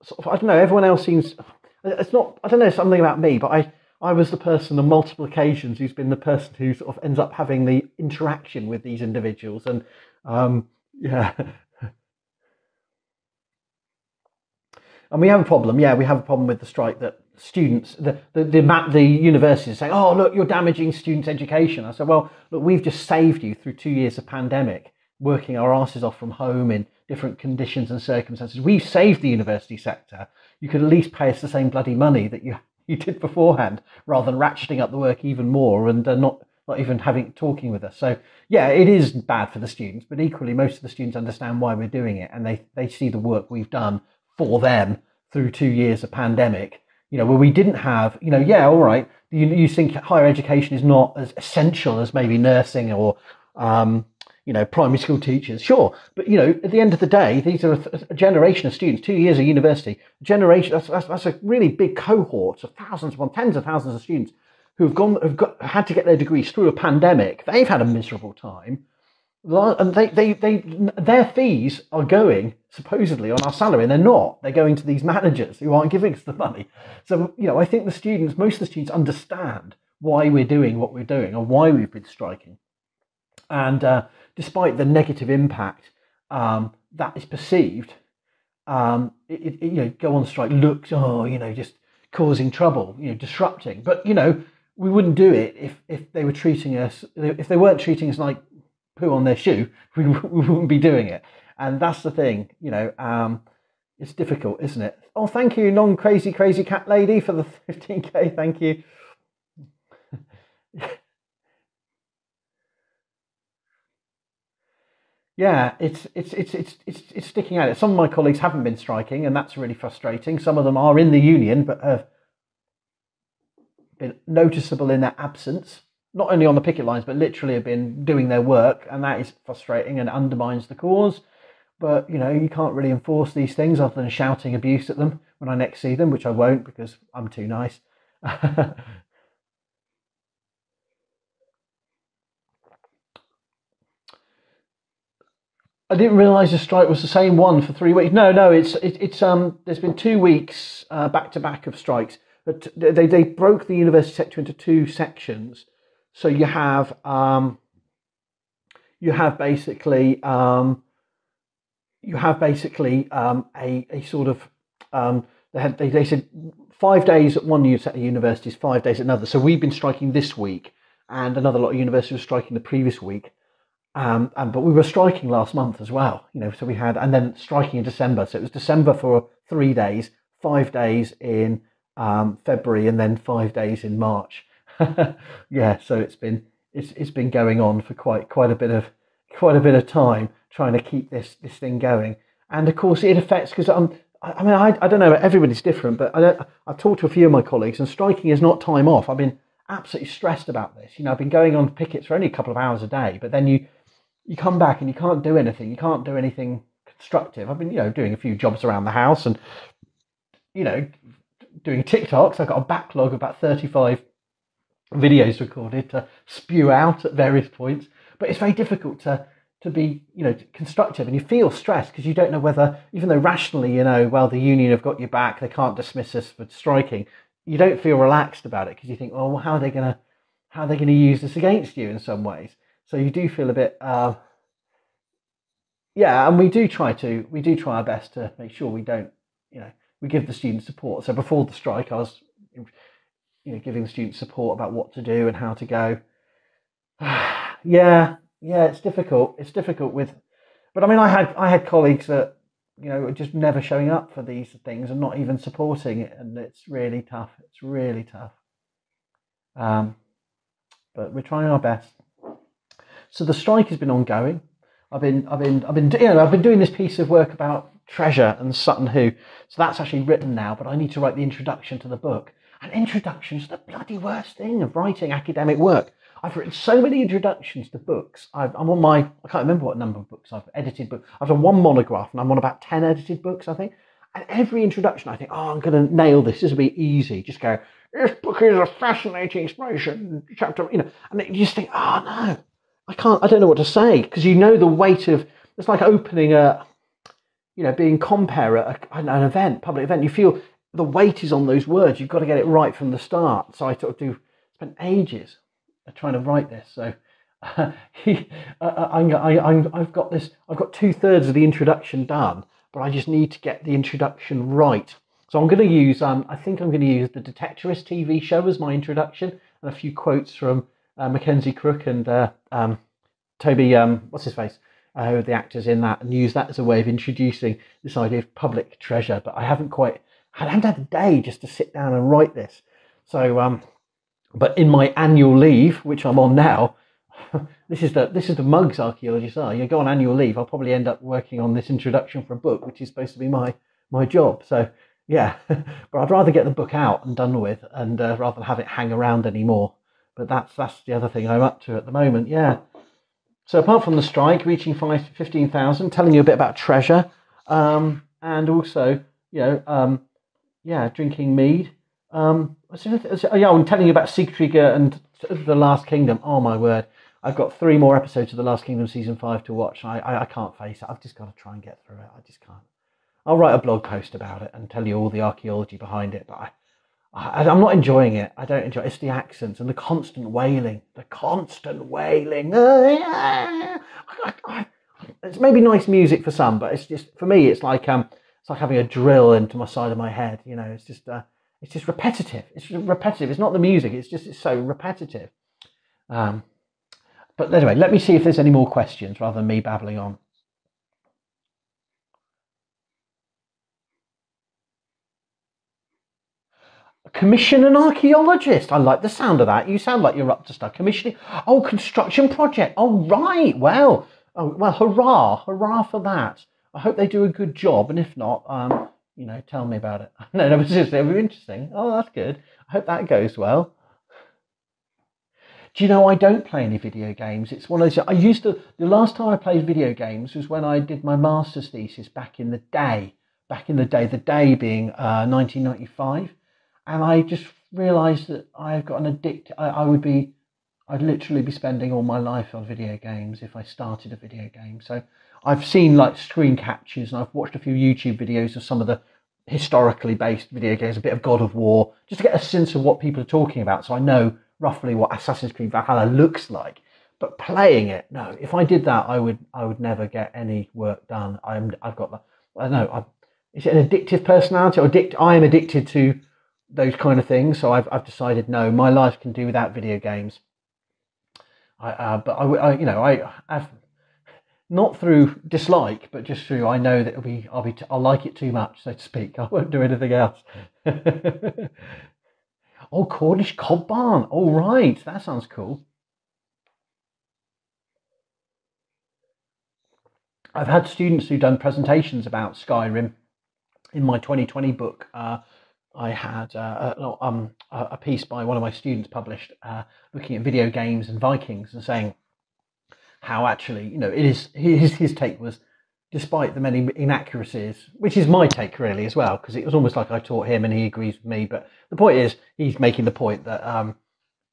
sort of, I don't know, everyone else seems, it's not, I don't know something about me, but I was the person on multiple occasions who's been the person who sort of ends up having the interaction with these individuals, and yeah. And we have a problem, yeah, we have a problem with the strike that students, the universities say, oh, look, you're damaging students' education. I said, well, look, we've just saved you through 2 years of pandemic, working our asses off from home in different conditions and circumstances. We've saved the university sector. You could at least pay us the same bloody money that you did beforehand, rather than ratcheting up the work even more and not even talking with us. So, yeah, it is bad for the students, but equally, most of the students understand why we're doing it, and they see the work we've done for them through 2 years of pandemic. you know, where we didn't have, you know, yeah, all right, you think higher education is not as essential as maybe nursing or, you know, primary school teachers, sure. But, you know, at the end of the day, these are a generation of students, 2 years of university, generation, that's a really big cohort of thousands upon tens of thousands of students who had to get their degrees through a pandemic. They've had a miserable time. And their fees are going supposedly on our salary, and they're not. They're going to these managers who aren't giving us the money. So, you know, I think most of the students understand why we're doing what we're doing or why we've been striking. And despite the negative impact that is perceived, you know, go on strike looks, oh, you know, just causing trouble, you know, disrupting. But, you know, we wouldn't do it if they were treating us, if they weren't treating us like poo on their shoe, we wouldn't be doing it. And that's the thing, you know, it's difficult, isn't it? Oh, thank you, non-crazy cat lady, for the 15k. Thank you. Yeah, it's sticking at it. Some of my colleagues haven't been striking, and that's really frustrating. Some of them are in the union, but have been noticeable in their absence. Not only on the picket lines, but literally have been doing their work, and that is frustrating and undermines the cause. But, you know, you can't really enforce these things other than shouting abuse at them when I next see them, which I won't because I'm too nice. I didn't realise the strike was the same one for 3 weeks. No, there's been 2 weeks back to back of strikes, but they broke the university sector into two sections. So you have basically a sort of they said 5 days at one set of universities, 5 days at another. So we've been striking this week, and another lot of universities were striking the previous week, but we were striking last month as well. You know, so we had, and then striking in December. So it was December for 3 days, 5 days in February, and then 5 days in March. Yeah, so it's been going on for quite a bit of time, trying to keep this thing going. And of course it affects, because I don't know, everybody's different, but I've talked to a few of my colleagues, and striking is not time off. I've been absolutely stressed about this. You know, I've been going on pickets for only a couple of hours a day, but then you come back and you can't do anything. You can't do anything constructive. I've been, you know, doing a few jobs around the house, and, you know, doing TikToks. I've got a backlog of about 35 videos recorded to spew out at various points, but it's very difficult to be, you know, constructive, and you feel stressed because you don't know whether, even though rationally, you know, well, the union have got your back, they can't dismiss us for striking, you don't feel relaxed about it because you think, oh, well, how are they gonna use this against you in some ways? So you do feel a bit, yeah. And we do try our best to make sure we don't, you know, we give the students support. So before the strike, I was, you know, giving the students support about what to do and how to go. Yeah, it's difficult. It's difficult with, but I mean, I had colleagues that, you know, were just never showing up for these things and not even supporting it, and it's really tough. It's really tough. But we're trying our best. So the strike has been ongoing. I've been doing this piece of work about Treasure and Sutton Hoo. So that's actually written now, but I need to write the introduction to the book. And introductions are the bloody worst thing of writing academic work. I've written so many introductions to books. I'm on my, I can't remember what number of books I've edited, but I've done one monograph, and I'm on about 10 edited books, I think. And every introduction I think, oh, I'm going to nail this. This will be easy. Just go, this book is a fascinating exploration, chapter, you know. And you just think, oh, no, I don't know what to say. Because you know the weight of, it's like opening a, you know, being compere at an event, public event. You feel the weight is on those words. You've got to get it right from the start. So I spent ages trying to write this. So I've got 2/3 of the introduction done, but I just need to get the introduction right. So I'm going to use, I think I'm going to use the Detectorist TV show as my introduction, and a few quotes from Mackenzie Crook and Toby, what's his face? The actors in that, and use that as a way of introducing this idea of public treasure. But I haven't had a day just to sit down and write this. So, but in my annual leave, which I'm on now, this is the mugs archaeologists are. You go on annual leave, I'll probably end up working on this introduction for a book, which is supposed to be my job. So Yeah, but I'd rather get the book out and done with, and rather than have it hang around anymore. But that's the other thing I'm up to at the moment, yeah. So apart from the strike, reaching 15,000, telling you a bit about treasure, and also, you know, yeah, drinking mead. Yeah, I'm telling you about Sigtrygg and The Last Kingdom. Oh, my word. I've got 3 more episodes of The Last Kingdom Season 5 to watch. I can't face it. I've just got to try and get through it. I just can't. I'll write a blog post about it and tell you all the archaeology behind it, but I'm not enjoying it. I don't enjoy it. It's the accents and the constant wailing. The constant wailing. It's maybe nice music for some, but it's just, for me, it's like having a drill into my side of my head. You know, it's just repetitive. It's repetitive. It's not the music. It's just, it's so repetitive. But anyway, let me see if there's any more questions rather than me babbling on. Commission an archaeologist. I like the sound of that. You sound like you're up to stuff. Commissioning. Oh, construction project. Oh, right. Well, oh, well, hurrah. Hurrah for that. I hope they do a good job. And if not, you know, tell me about it. No, but seriously, it'll be interesting. Oh, that's good. I hope that goes well. Do you know, I don't play any video games. It's one of those, I used to, the last time I played video games was when I did my master's thesis back in the day. Back in the day being 1995. And I just realised that I've got an addict. I'd literally be spending all my life on video games if I started a video game. So I've seen like screen captures, and I've watched a few YouTube videos of some of the historically based video games, a bit of God of War, just to get a sense of what people are talking about. So I know roughly what Assassin's Creed Valhalla looks like. But playing it, no. If I did that, I would never get any work done. I've got that. I don't know. Is it an addictive personality? Or I am addicted to those kind of things, so I've decided no, my life can do without video games. I've not through dislike, but just through I know that I'll like it too much, so to speak. I won't do anything else. Oh, Cornish cob barn. All right, that sounds cool. I've had students who've done presentations about Skyrim in my 2020 book. I had a piece by one of my students published looking at video games and Vikings and saying how actually, you know, it is his take was, despite the many inaccuracies, which is my take really as well, because it was almost like I taught him and he agrees with me. But the point is, he's making the point that,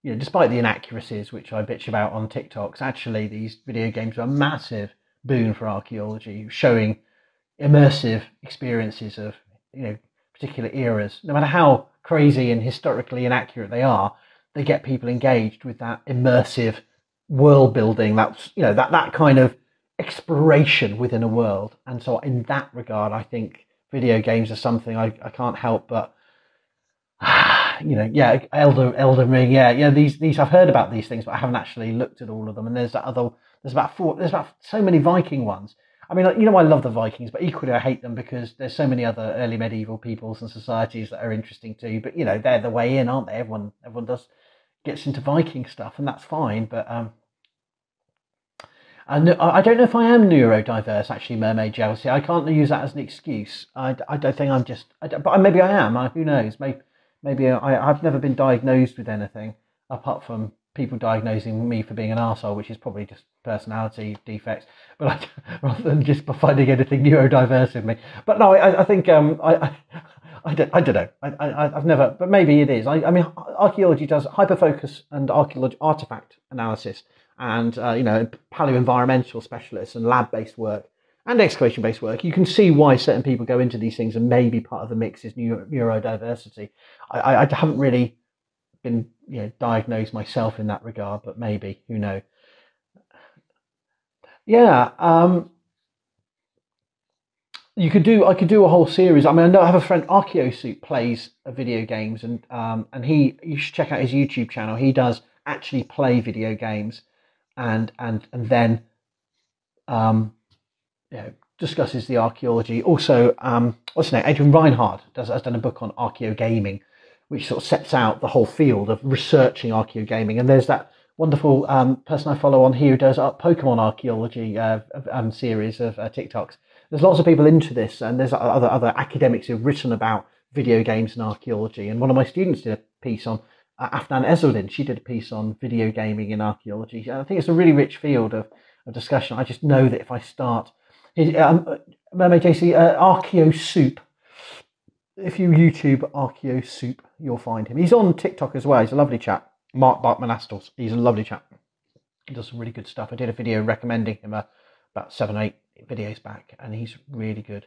you know, despite the inaccuracies, which I bitch about on TikToks, actually these video games are a massive boon for archaeology, showing immersive experiences of, you know, particular eras. No matter how crazy and historically inaccurate they are, they get people engaged with that immersive world building, that's, you know, that kind of exploration within a world. And so in that regard, I think video games are something I can't help but you know, yeah, Elden Ring, yeah, these I've heard about these things, but I haven't actually looked at all of them. And there's that other, there's about so many Viking ones. I mean, you know, I love the Vikings, but equally I hate them because there's so many other early medieval peoples and societies that are interesting too. But, you know, they're the way in, aren't they? Everyone gets into Viking stuff, and that's fine. But I don't know if I am neurodiverse, actually, Mermaid Jealousy. I can't use that as an excuse. I don't think I'm just... but maybe I am. Who knows? Maybe I've never been diagnosed with anything apart from people diagnosing me for being an arsehole, which is probably just personality defects, but rather than just finding anything neurodiverse in me. But no, I think I don't know. I've never, but maybe it is. I mean, archaeology does hyperfocus and artifact analysis, and you know, paleoenvironmental specialists and lab-based work and excavation-based work. You can see why certain people go into these things, and maybe part of the mix is neurodiversity. I haven't really been, you know, diagnosed myself in that regard, but maybe, who knows? Yeah, I could do a whole series. I mean, I know I have a friend, Archaeo Soup, plays video games, and you should check out his YouTube channel. He does actually play video games, and then you know, discusses the archaeology. Also, what's his name? Adrian Reinhardt has done a book on archaeogaming, which sort of sets out the whole field of researching archaeogaming. And there's that wonderful person I follow on here who does Pokemon archaeology series of TikToks. There's lots of people into this, and there's other academics who've written about video games and archaeology. And one of my students did a piece on, Afnan Ezzolin, she did a piece on video gaming and archaeology. And I think it's a really rich field of discussion. I just know that if I start, Mermaid JC, Archaeo Soup. If you YouTube Archaeo Soup, you'll find him. He's on TikTok as well. He's a lovely chap. Mark Bartman-Astles. He's a lovely chap. He does some really good stuff. I did a video recommending him about 7 or 8 videos back, and he's really good.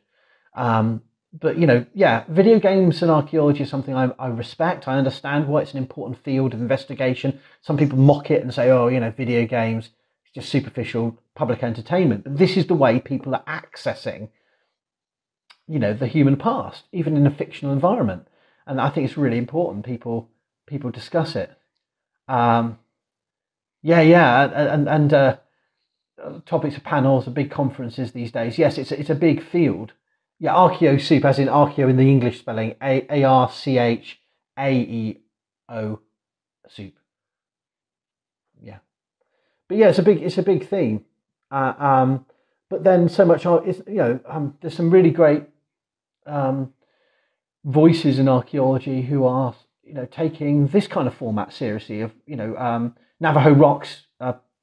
But, you know, yeah, video games and archaeology is something I respect. I understand why it's an important field of investigation. Some people mock it and say, oh, you know, video games, it's just superficial public entertainment. But this is the way people are accessing, you know, the human past, even in a fictional environment. And I think it's really important people discuss it. Topics of panels and big conferences these days. Yes, it's a big field. Yeah, Archaeo Soup, as in archaeo in the English spelling, ARCHAEO Soup. Yeah, but yeah, it's a big theme. But then so much, there's some really great voices in archaeology who are, you know, taking this kind of format seriously. Of, you know, Navajo Rocks,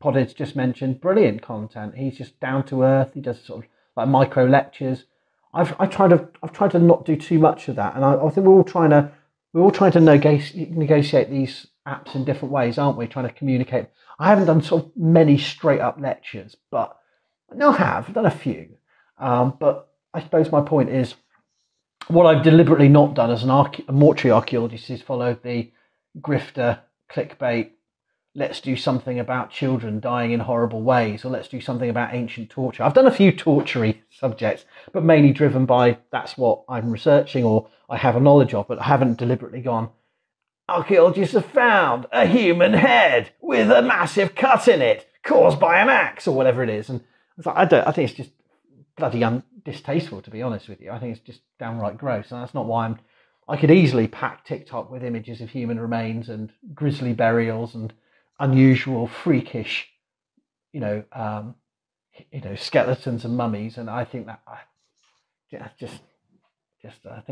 Podded's just mentioned, brilliant content. He's just down to earth. He does sort of like micro lectures. I've tried to not do too much of that, and I think we're all trying to negotiate these apps in different ways, aren't we? Trying to communicate. I haven't done sort of many straight up lectures, but no, I have. I've done a few. But I suppose my point is, what I've deliberately not done as a mortuary archaeologist is followed the grifter, clickbait, let's do something about children dying in horrible ways, or let's do something about ancient torture. I've done a few torture-y subjects, but mainly driven by that's what I'm researching or I have a knowledge of, but I haven't deliberately gone, archaeologists have found a human head with a massive cut in it caused by an axe or whatever it is. And I think it's just bloody distasteful, to be honest with you. I think it's just downright gross, and that's not why I could easily pack TikTok with images of human remains and grisly burials and unusual, freakish, skeletons and mummies. And I think that I think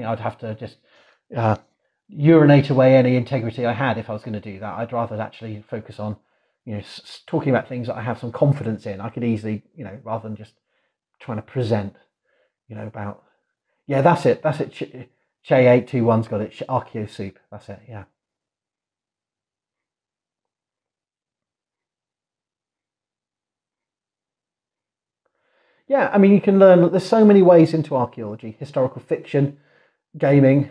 I'd have to just urinate away any integrity I had if I was going to do that. I'd rather actually focus on, you know, talking about things that I have some confidence in. I could easily, you know, rather than just trying to present, you know, about, yeah, that's it. J821's got it. Archaeo Soup. That's it. Yeah. Yeah. I mean, you can learn, there's so many ways into archaeology, historical fiction, gaming.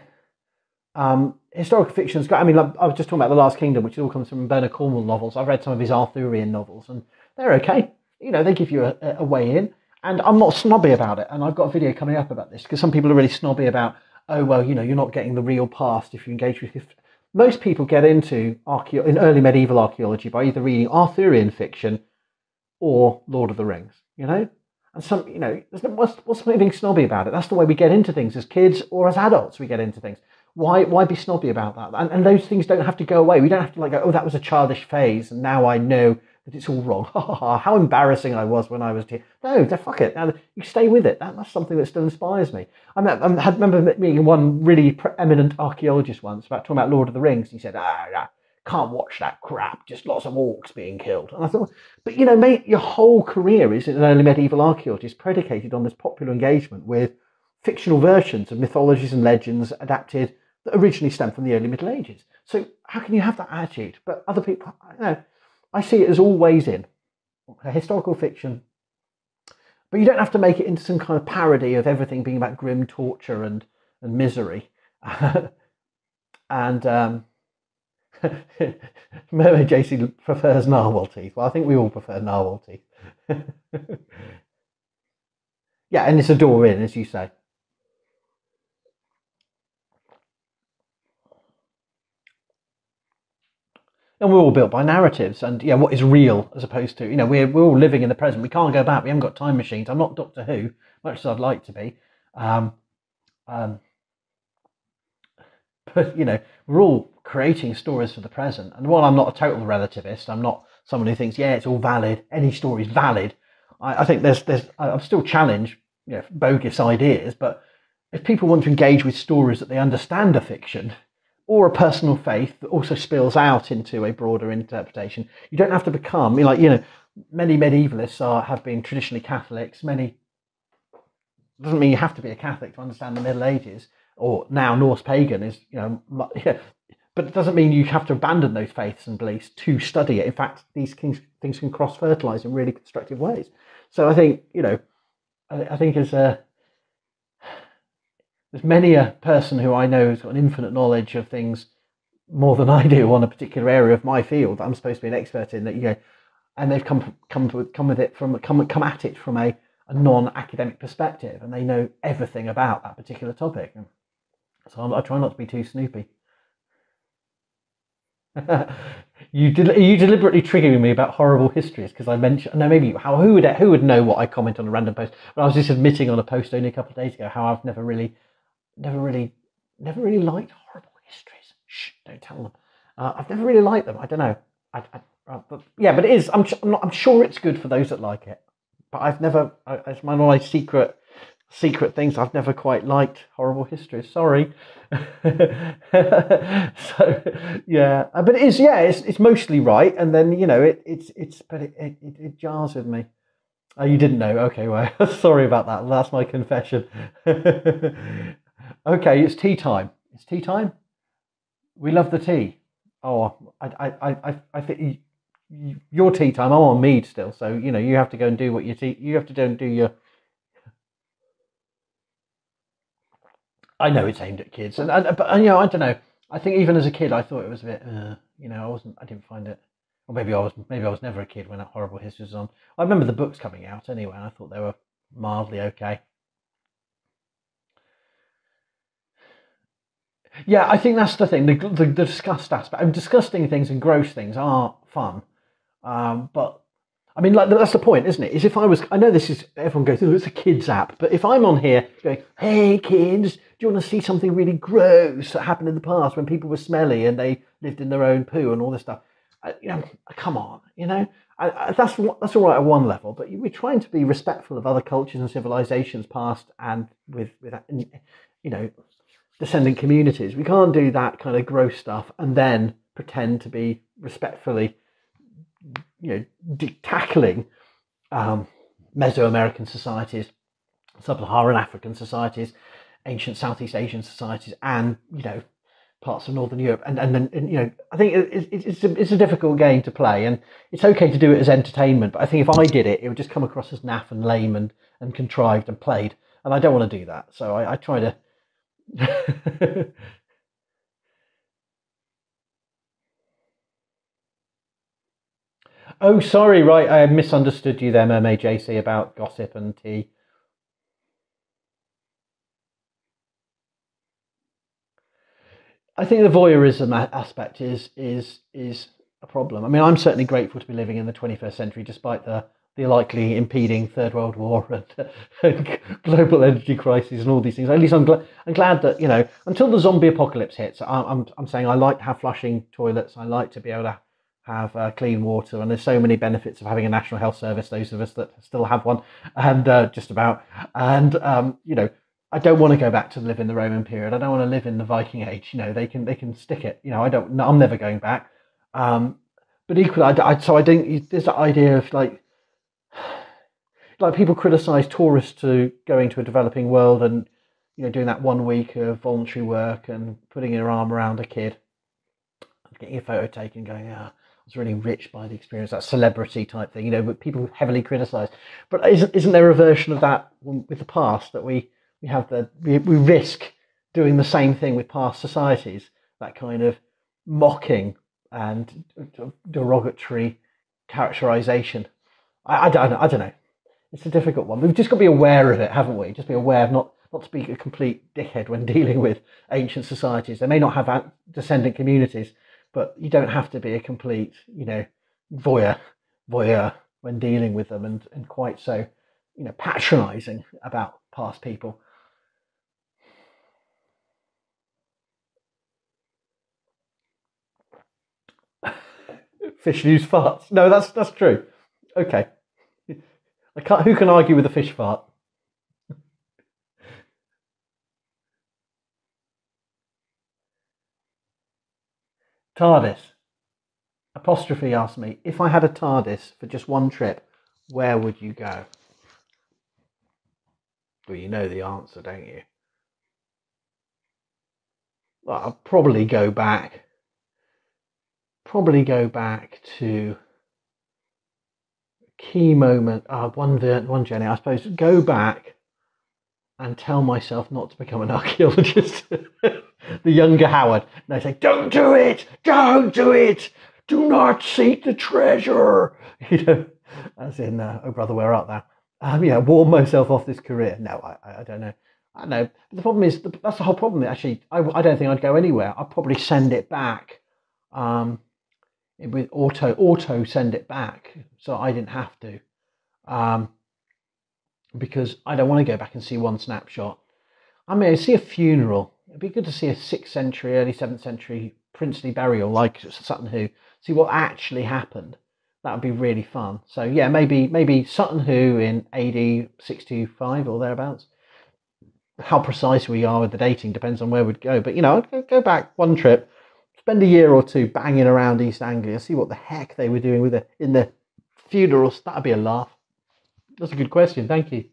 Historical fiction's got, I mean, like, I was just talking about The Last Kingdom, which all comes from Bernard Cornwell novels. I've read some of his Arthurian novels, and they're okay. You know, they give you a way in, and I'm not snobby about it. And I've got a video coming up about this, because some people are really snobby about, oh, well, you know, you're not getting the real past if you engage with it. Most people get into early medieval archaeology by either reading Arthurian fiction or Lord of the Rings, you know? And some, you know, what's being snobby about it? That's the way we get into things as kids, or as adults we get into things. Why be snobby about that? And those things don't have to go away. We don't have to like go, oh, that was a childish phase, and now I know that it's all wrong. How embarrassing I was when I was here. No, fuck it. Now, you stay with it. That's something that still inspires me. I remember meeting one really eminent archaeologist once about talking about Lord of the Rings. He said, can't watch that crap. Just lots of orcs being killed. And I thought, but you know, mate, your whole career is in early medieval archaeology is predicated on this popular engagement with fictional versions of mythologies and legends adapted that originally stem from the early Middle Ages. So how can you have that attitude? But other people, you know, I see it as all ways in, historical fiction. But you don't have to make it into some kind of parody of everything being about grim torture and misery. And Mermaid JC prefers narwhal teeth. Well, I think we all prefer narwhal teeth. Yeah, and it's a door in, as you say. And we're all built by narratives and, yeah, what is real as opposed to, you know, we're all living in the present. We can't go back. We haven't got time machines. I'm not Doctor Who, much as I'd like to be. But, you know, we're all creating stories for the present. And while I'm not a total relativist, I'm not someone who thinks, yeah, it's all valid. Any story is valid. I think I'm still challenged, you know, bogus ideas, but If people want to engage with stories that they understand are fiction, or a personal faith that also spills out into a broader interpretation, you don't have to become, like, you know, many medievalists have been traditionally Catholics. Many, doesn't mean you have to be a Catholic to understand the Middle Ages, or now Norse pagan is, you know, yeah, but it doesn't mean you have to abandon those faiths and beliefs to study it. In fact, these things can cross-fertilise in really constructive ways. So I think, you know, I think as a there's many a person who I know has got an infinite knowledge of things more than I do on a particular area of my field that I'm supposed to be an expert in, that, you know, and they've come at it from a non-academic perspective, and they know everything about that particular topic. And so I try not to be too snoopy. You deliberately triggering me about horrible histories because I mentioned. No, maybe who would know what I comment on a random post? But I was just admitting on a post only a couple of days ago how I've never really liked horrible histories. Shh, don't tell them. I've never really liked them. I don't know. But it is. I'm sure it's good for those that like it. But I've never. It's one of my secret things. I've never quite liked horrible histories. Sorry. So yeah, but it is. Yeah, it's mostly right. And then, you know, it jars with me. Oh, you didn't know? Okay, well, sorry about that. That's my confession. Okay, it's tea time. It's tea time. We love the tea. Oh, I think your tea time. I'm on mead still, so you know you have to go and do what your tea. You have to go and do your. I know it's aimed at kids, but you know, I don't know. I think even as a kid, I thought it was a bit. You know, I didn't find it. Or maybe I was never a kid when that horrible history was on. I remember the books coming out anyway, and I thought they were mildly okay. Yeah, I think that's the thing, the disgust aspect. I mean, disgusting things and gross things are fun. But, I mean, like, that's the point, isn't it? Is if I was, I know this is, everyone goes, oh, it's a kids app. But if I'm on here going, hey, kids, do you want to see something really gross that happened in the past when people were smelly and they lived in their own poo and all this stuff? You know, come on, you know, that's all right at one level, but we're trying to be respectful of other cultures and civilizations past and with you know, descendant communities. We can't do that kind of gross stuff and then pretend to be respectfully, you know, tackling Mesoamerican societies, Sub-Saharan African societies, ancient Southeast Asian societies, and, you know, parts of Northern Europe, and you know, I think it's a difficult game to play, and it's okay to do it as entertainment, but I think if I did it, it would just come across as naff and lame and contrived and played, and I don't want to do that, so I try to. Oh, sorry, right, I misunderstood you there, Mermaid JC, about gossip and tea. I think the voyeurism aspect is a problem. I mean, I'm certainly grateful to be living in the 21st century, despite the likely impeding Third World War and global energy crises and all these things. At least I'm glad that, you know, until the zombie apocalypse hits, I'm saying I like to have flushing toilets. I like to be able to have clean water, and there's so many benefits of having a national health service. Those of us that still have one, and just about, and you know. I don't want to go back to live in the Roman period. I don't want to live in the Viking age. You know, they can stick it. You know, I don't. I'm never going back. But equally, so I think there's that idea of like people criticise tourists to going to a developing world and, you know, doing that 1 week of voluntary work and putting your arm around a kid, getting a photo taken, going, yeah, I was really enriched by the experience. That celebrity type thing. You know, but people heavily criticise. But isn't there a version of that with the past that we? We risk doing the same thing with past societies, that kind of mocking and derogatory characterization. I don't know. It's a difficult one. We've just got to be aware of it, haven't we? Just be aware of not to be a complete dickhead when dealing with ancient societies. They may not have descendant communities, but you don't have to be a complete, you know, voyeur when dealing with them and quite so, you know, patronizing about past people. Fish use farts. No, that's true. Okay. Who can argue with a fish fart? TARDIS. Apostrophe asked me, if I had a TARDIS for just one trip, where would you go? Well, you know the answer, don't you? Well, I'll probably go back to a key moment. One journey, I suppose, go back and tell myself not to become an archaeologist. The younger Howard. And I say, don't do it! Don't do it! Do not seek the treasure! You know, as in, oh brother, where art thou? Yeah, warn myself off this career. No, I don't know. I know. But the problem is, that's the whole problem. Actually, I don't think I'd go anywhere. I'd probably send it back. With auto send it back. So I didn't have to. Because I don't want to go back and see one snapshot. I mean, I see a funeral. It'd be good to see a 6th century, early 7th century princely burial like Sutton Hoo. See what actually happened. That would be really fun. So yeah, maybe Sutton Hoo in AD 625 or thereabouts. How precise we are with the dating depends on where we'd go. But you know, I'd go back one trip, spend a year or two banging around East Anglia, see what the heck they were doing with it in the funerals. That'd be a laugh. That's a good question. Thank you.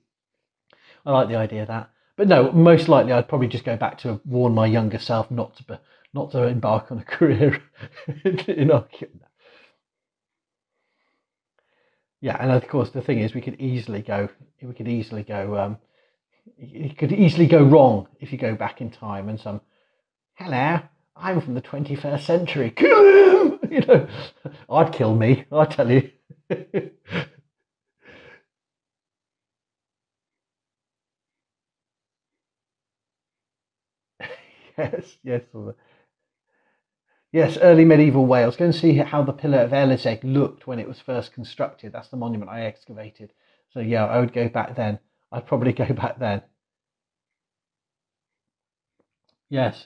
I like the idea of that. But no, most likely I'd probably just go back to warn my younger self not to embark on a career in archaeology. Yeah, and of course the thing is, it could easily go wrong if you go back in time and hello, I'm from the 21st century. Kill him! You know, I'd kill me, I tell you. Yes, early medieval Wales. Go and see how the pillar of Eliseg looked when it was first constructed. That's the monument I excavated. So yeah, I would go back then. I'd probably go back then. Yes,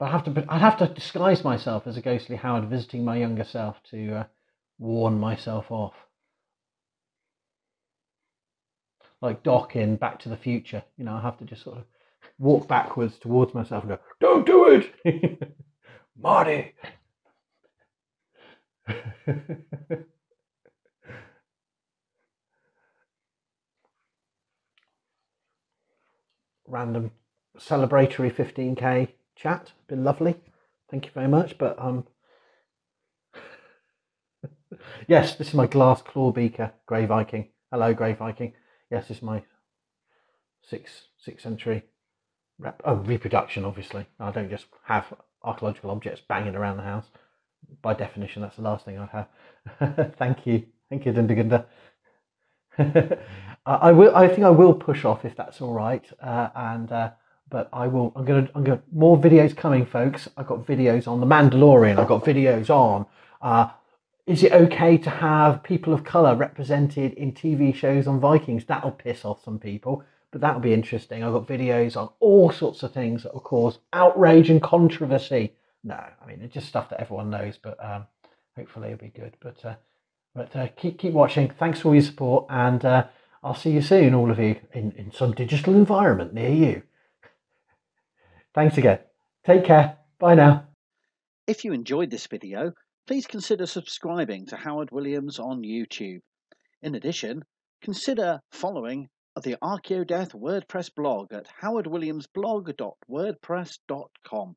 but I'd have to disguise myself as a ghostly Howard visiting my younger self to warn myself off. Like Doc in Back to the Future, you know, I have to just sort of walk backwards towards myself and go, don't do it! Marty! Random celebratory 15k chat. Been lovely. Thank you very much. But yes, this is my glass claw beaker, Grey Viking. Hello, Grey Viking. Yes, this is my 6th century. Reproduction, obviously. I don't just have archaeological objects banging around the house. By definition, that's the last thing I'd have. Thank you, Dundagunda. I think I will push off if that's all right. But I will. I'm gonna. More videos coming, folks. I've got videos on The Mandalorian. I've got videos on. Is it okay to have people of colour represented in TV shows on Vikings? That'll piss off some people. But that'll be interesting. I've got videos on all sorts of things that will cause outrage and controversy. No, I mean, it's just stuff that everyone knows, but hopefully it'll be good. But keep watching. Thanks for all your support, and I'll see you soon, all of you, in some digital environment near you. Thanks again. Take care. Bye now. If you enjoyed this video, please consider subscribing to Howard Williams on YouTube. In addition, consider following the Archaeodeath WordPress blog at howardwilliamsblog.wordpress.com.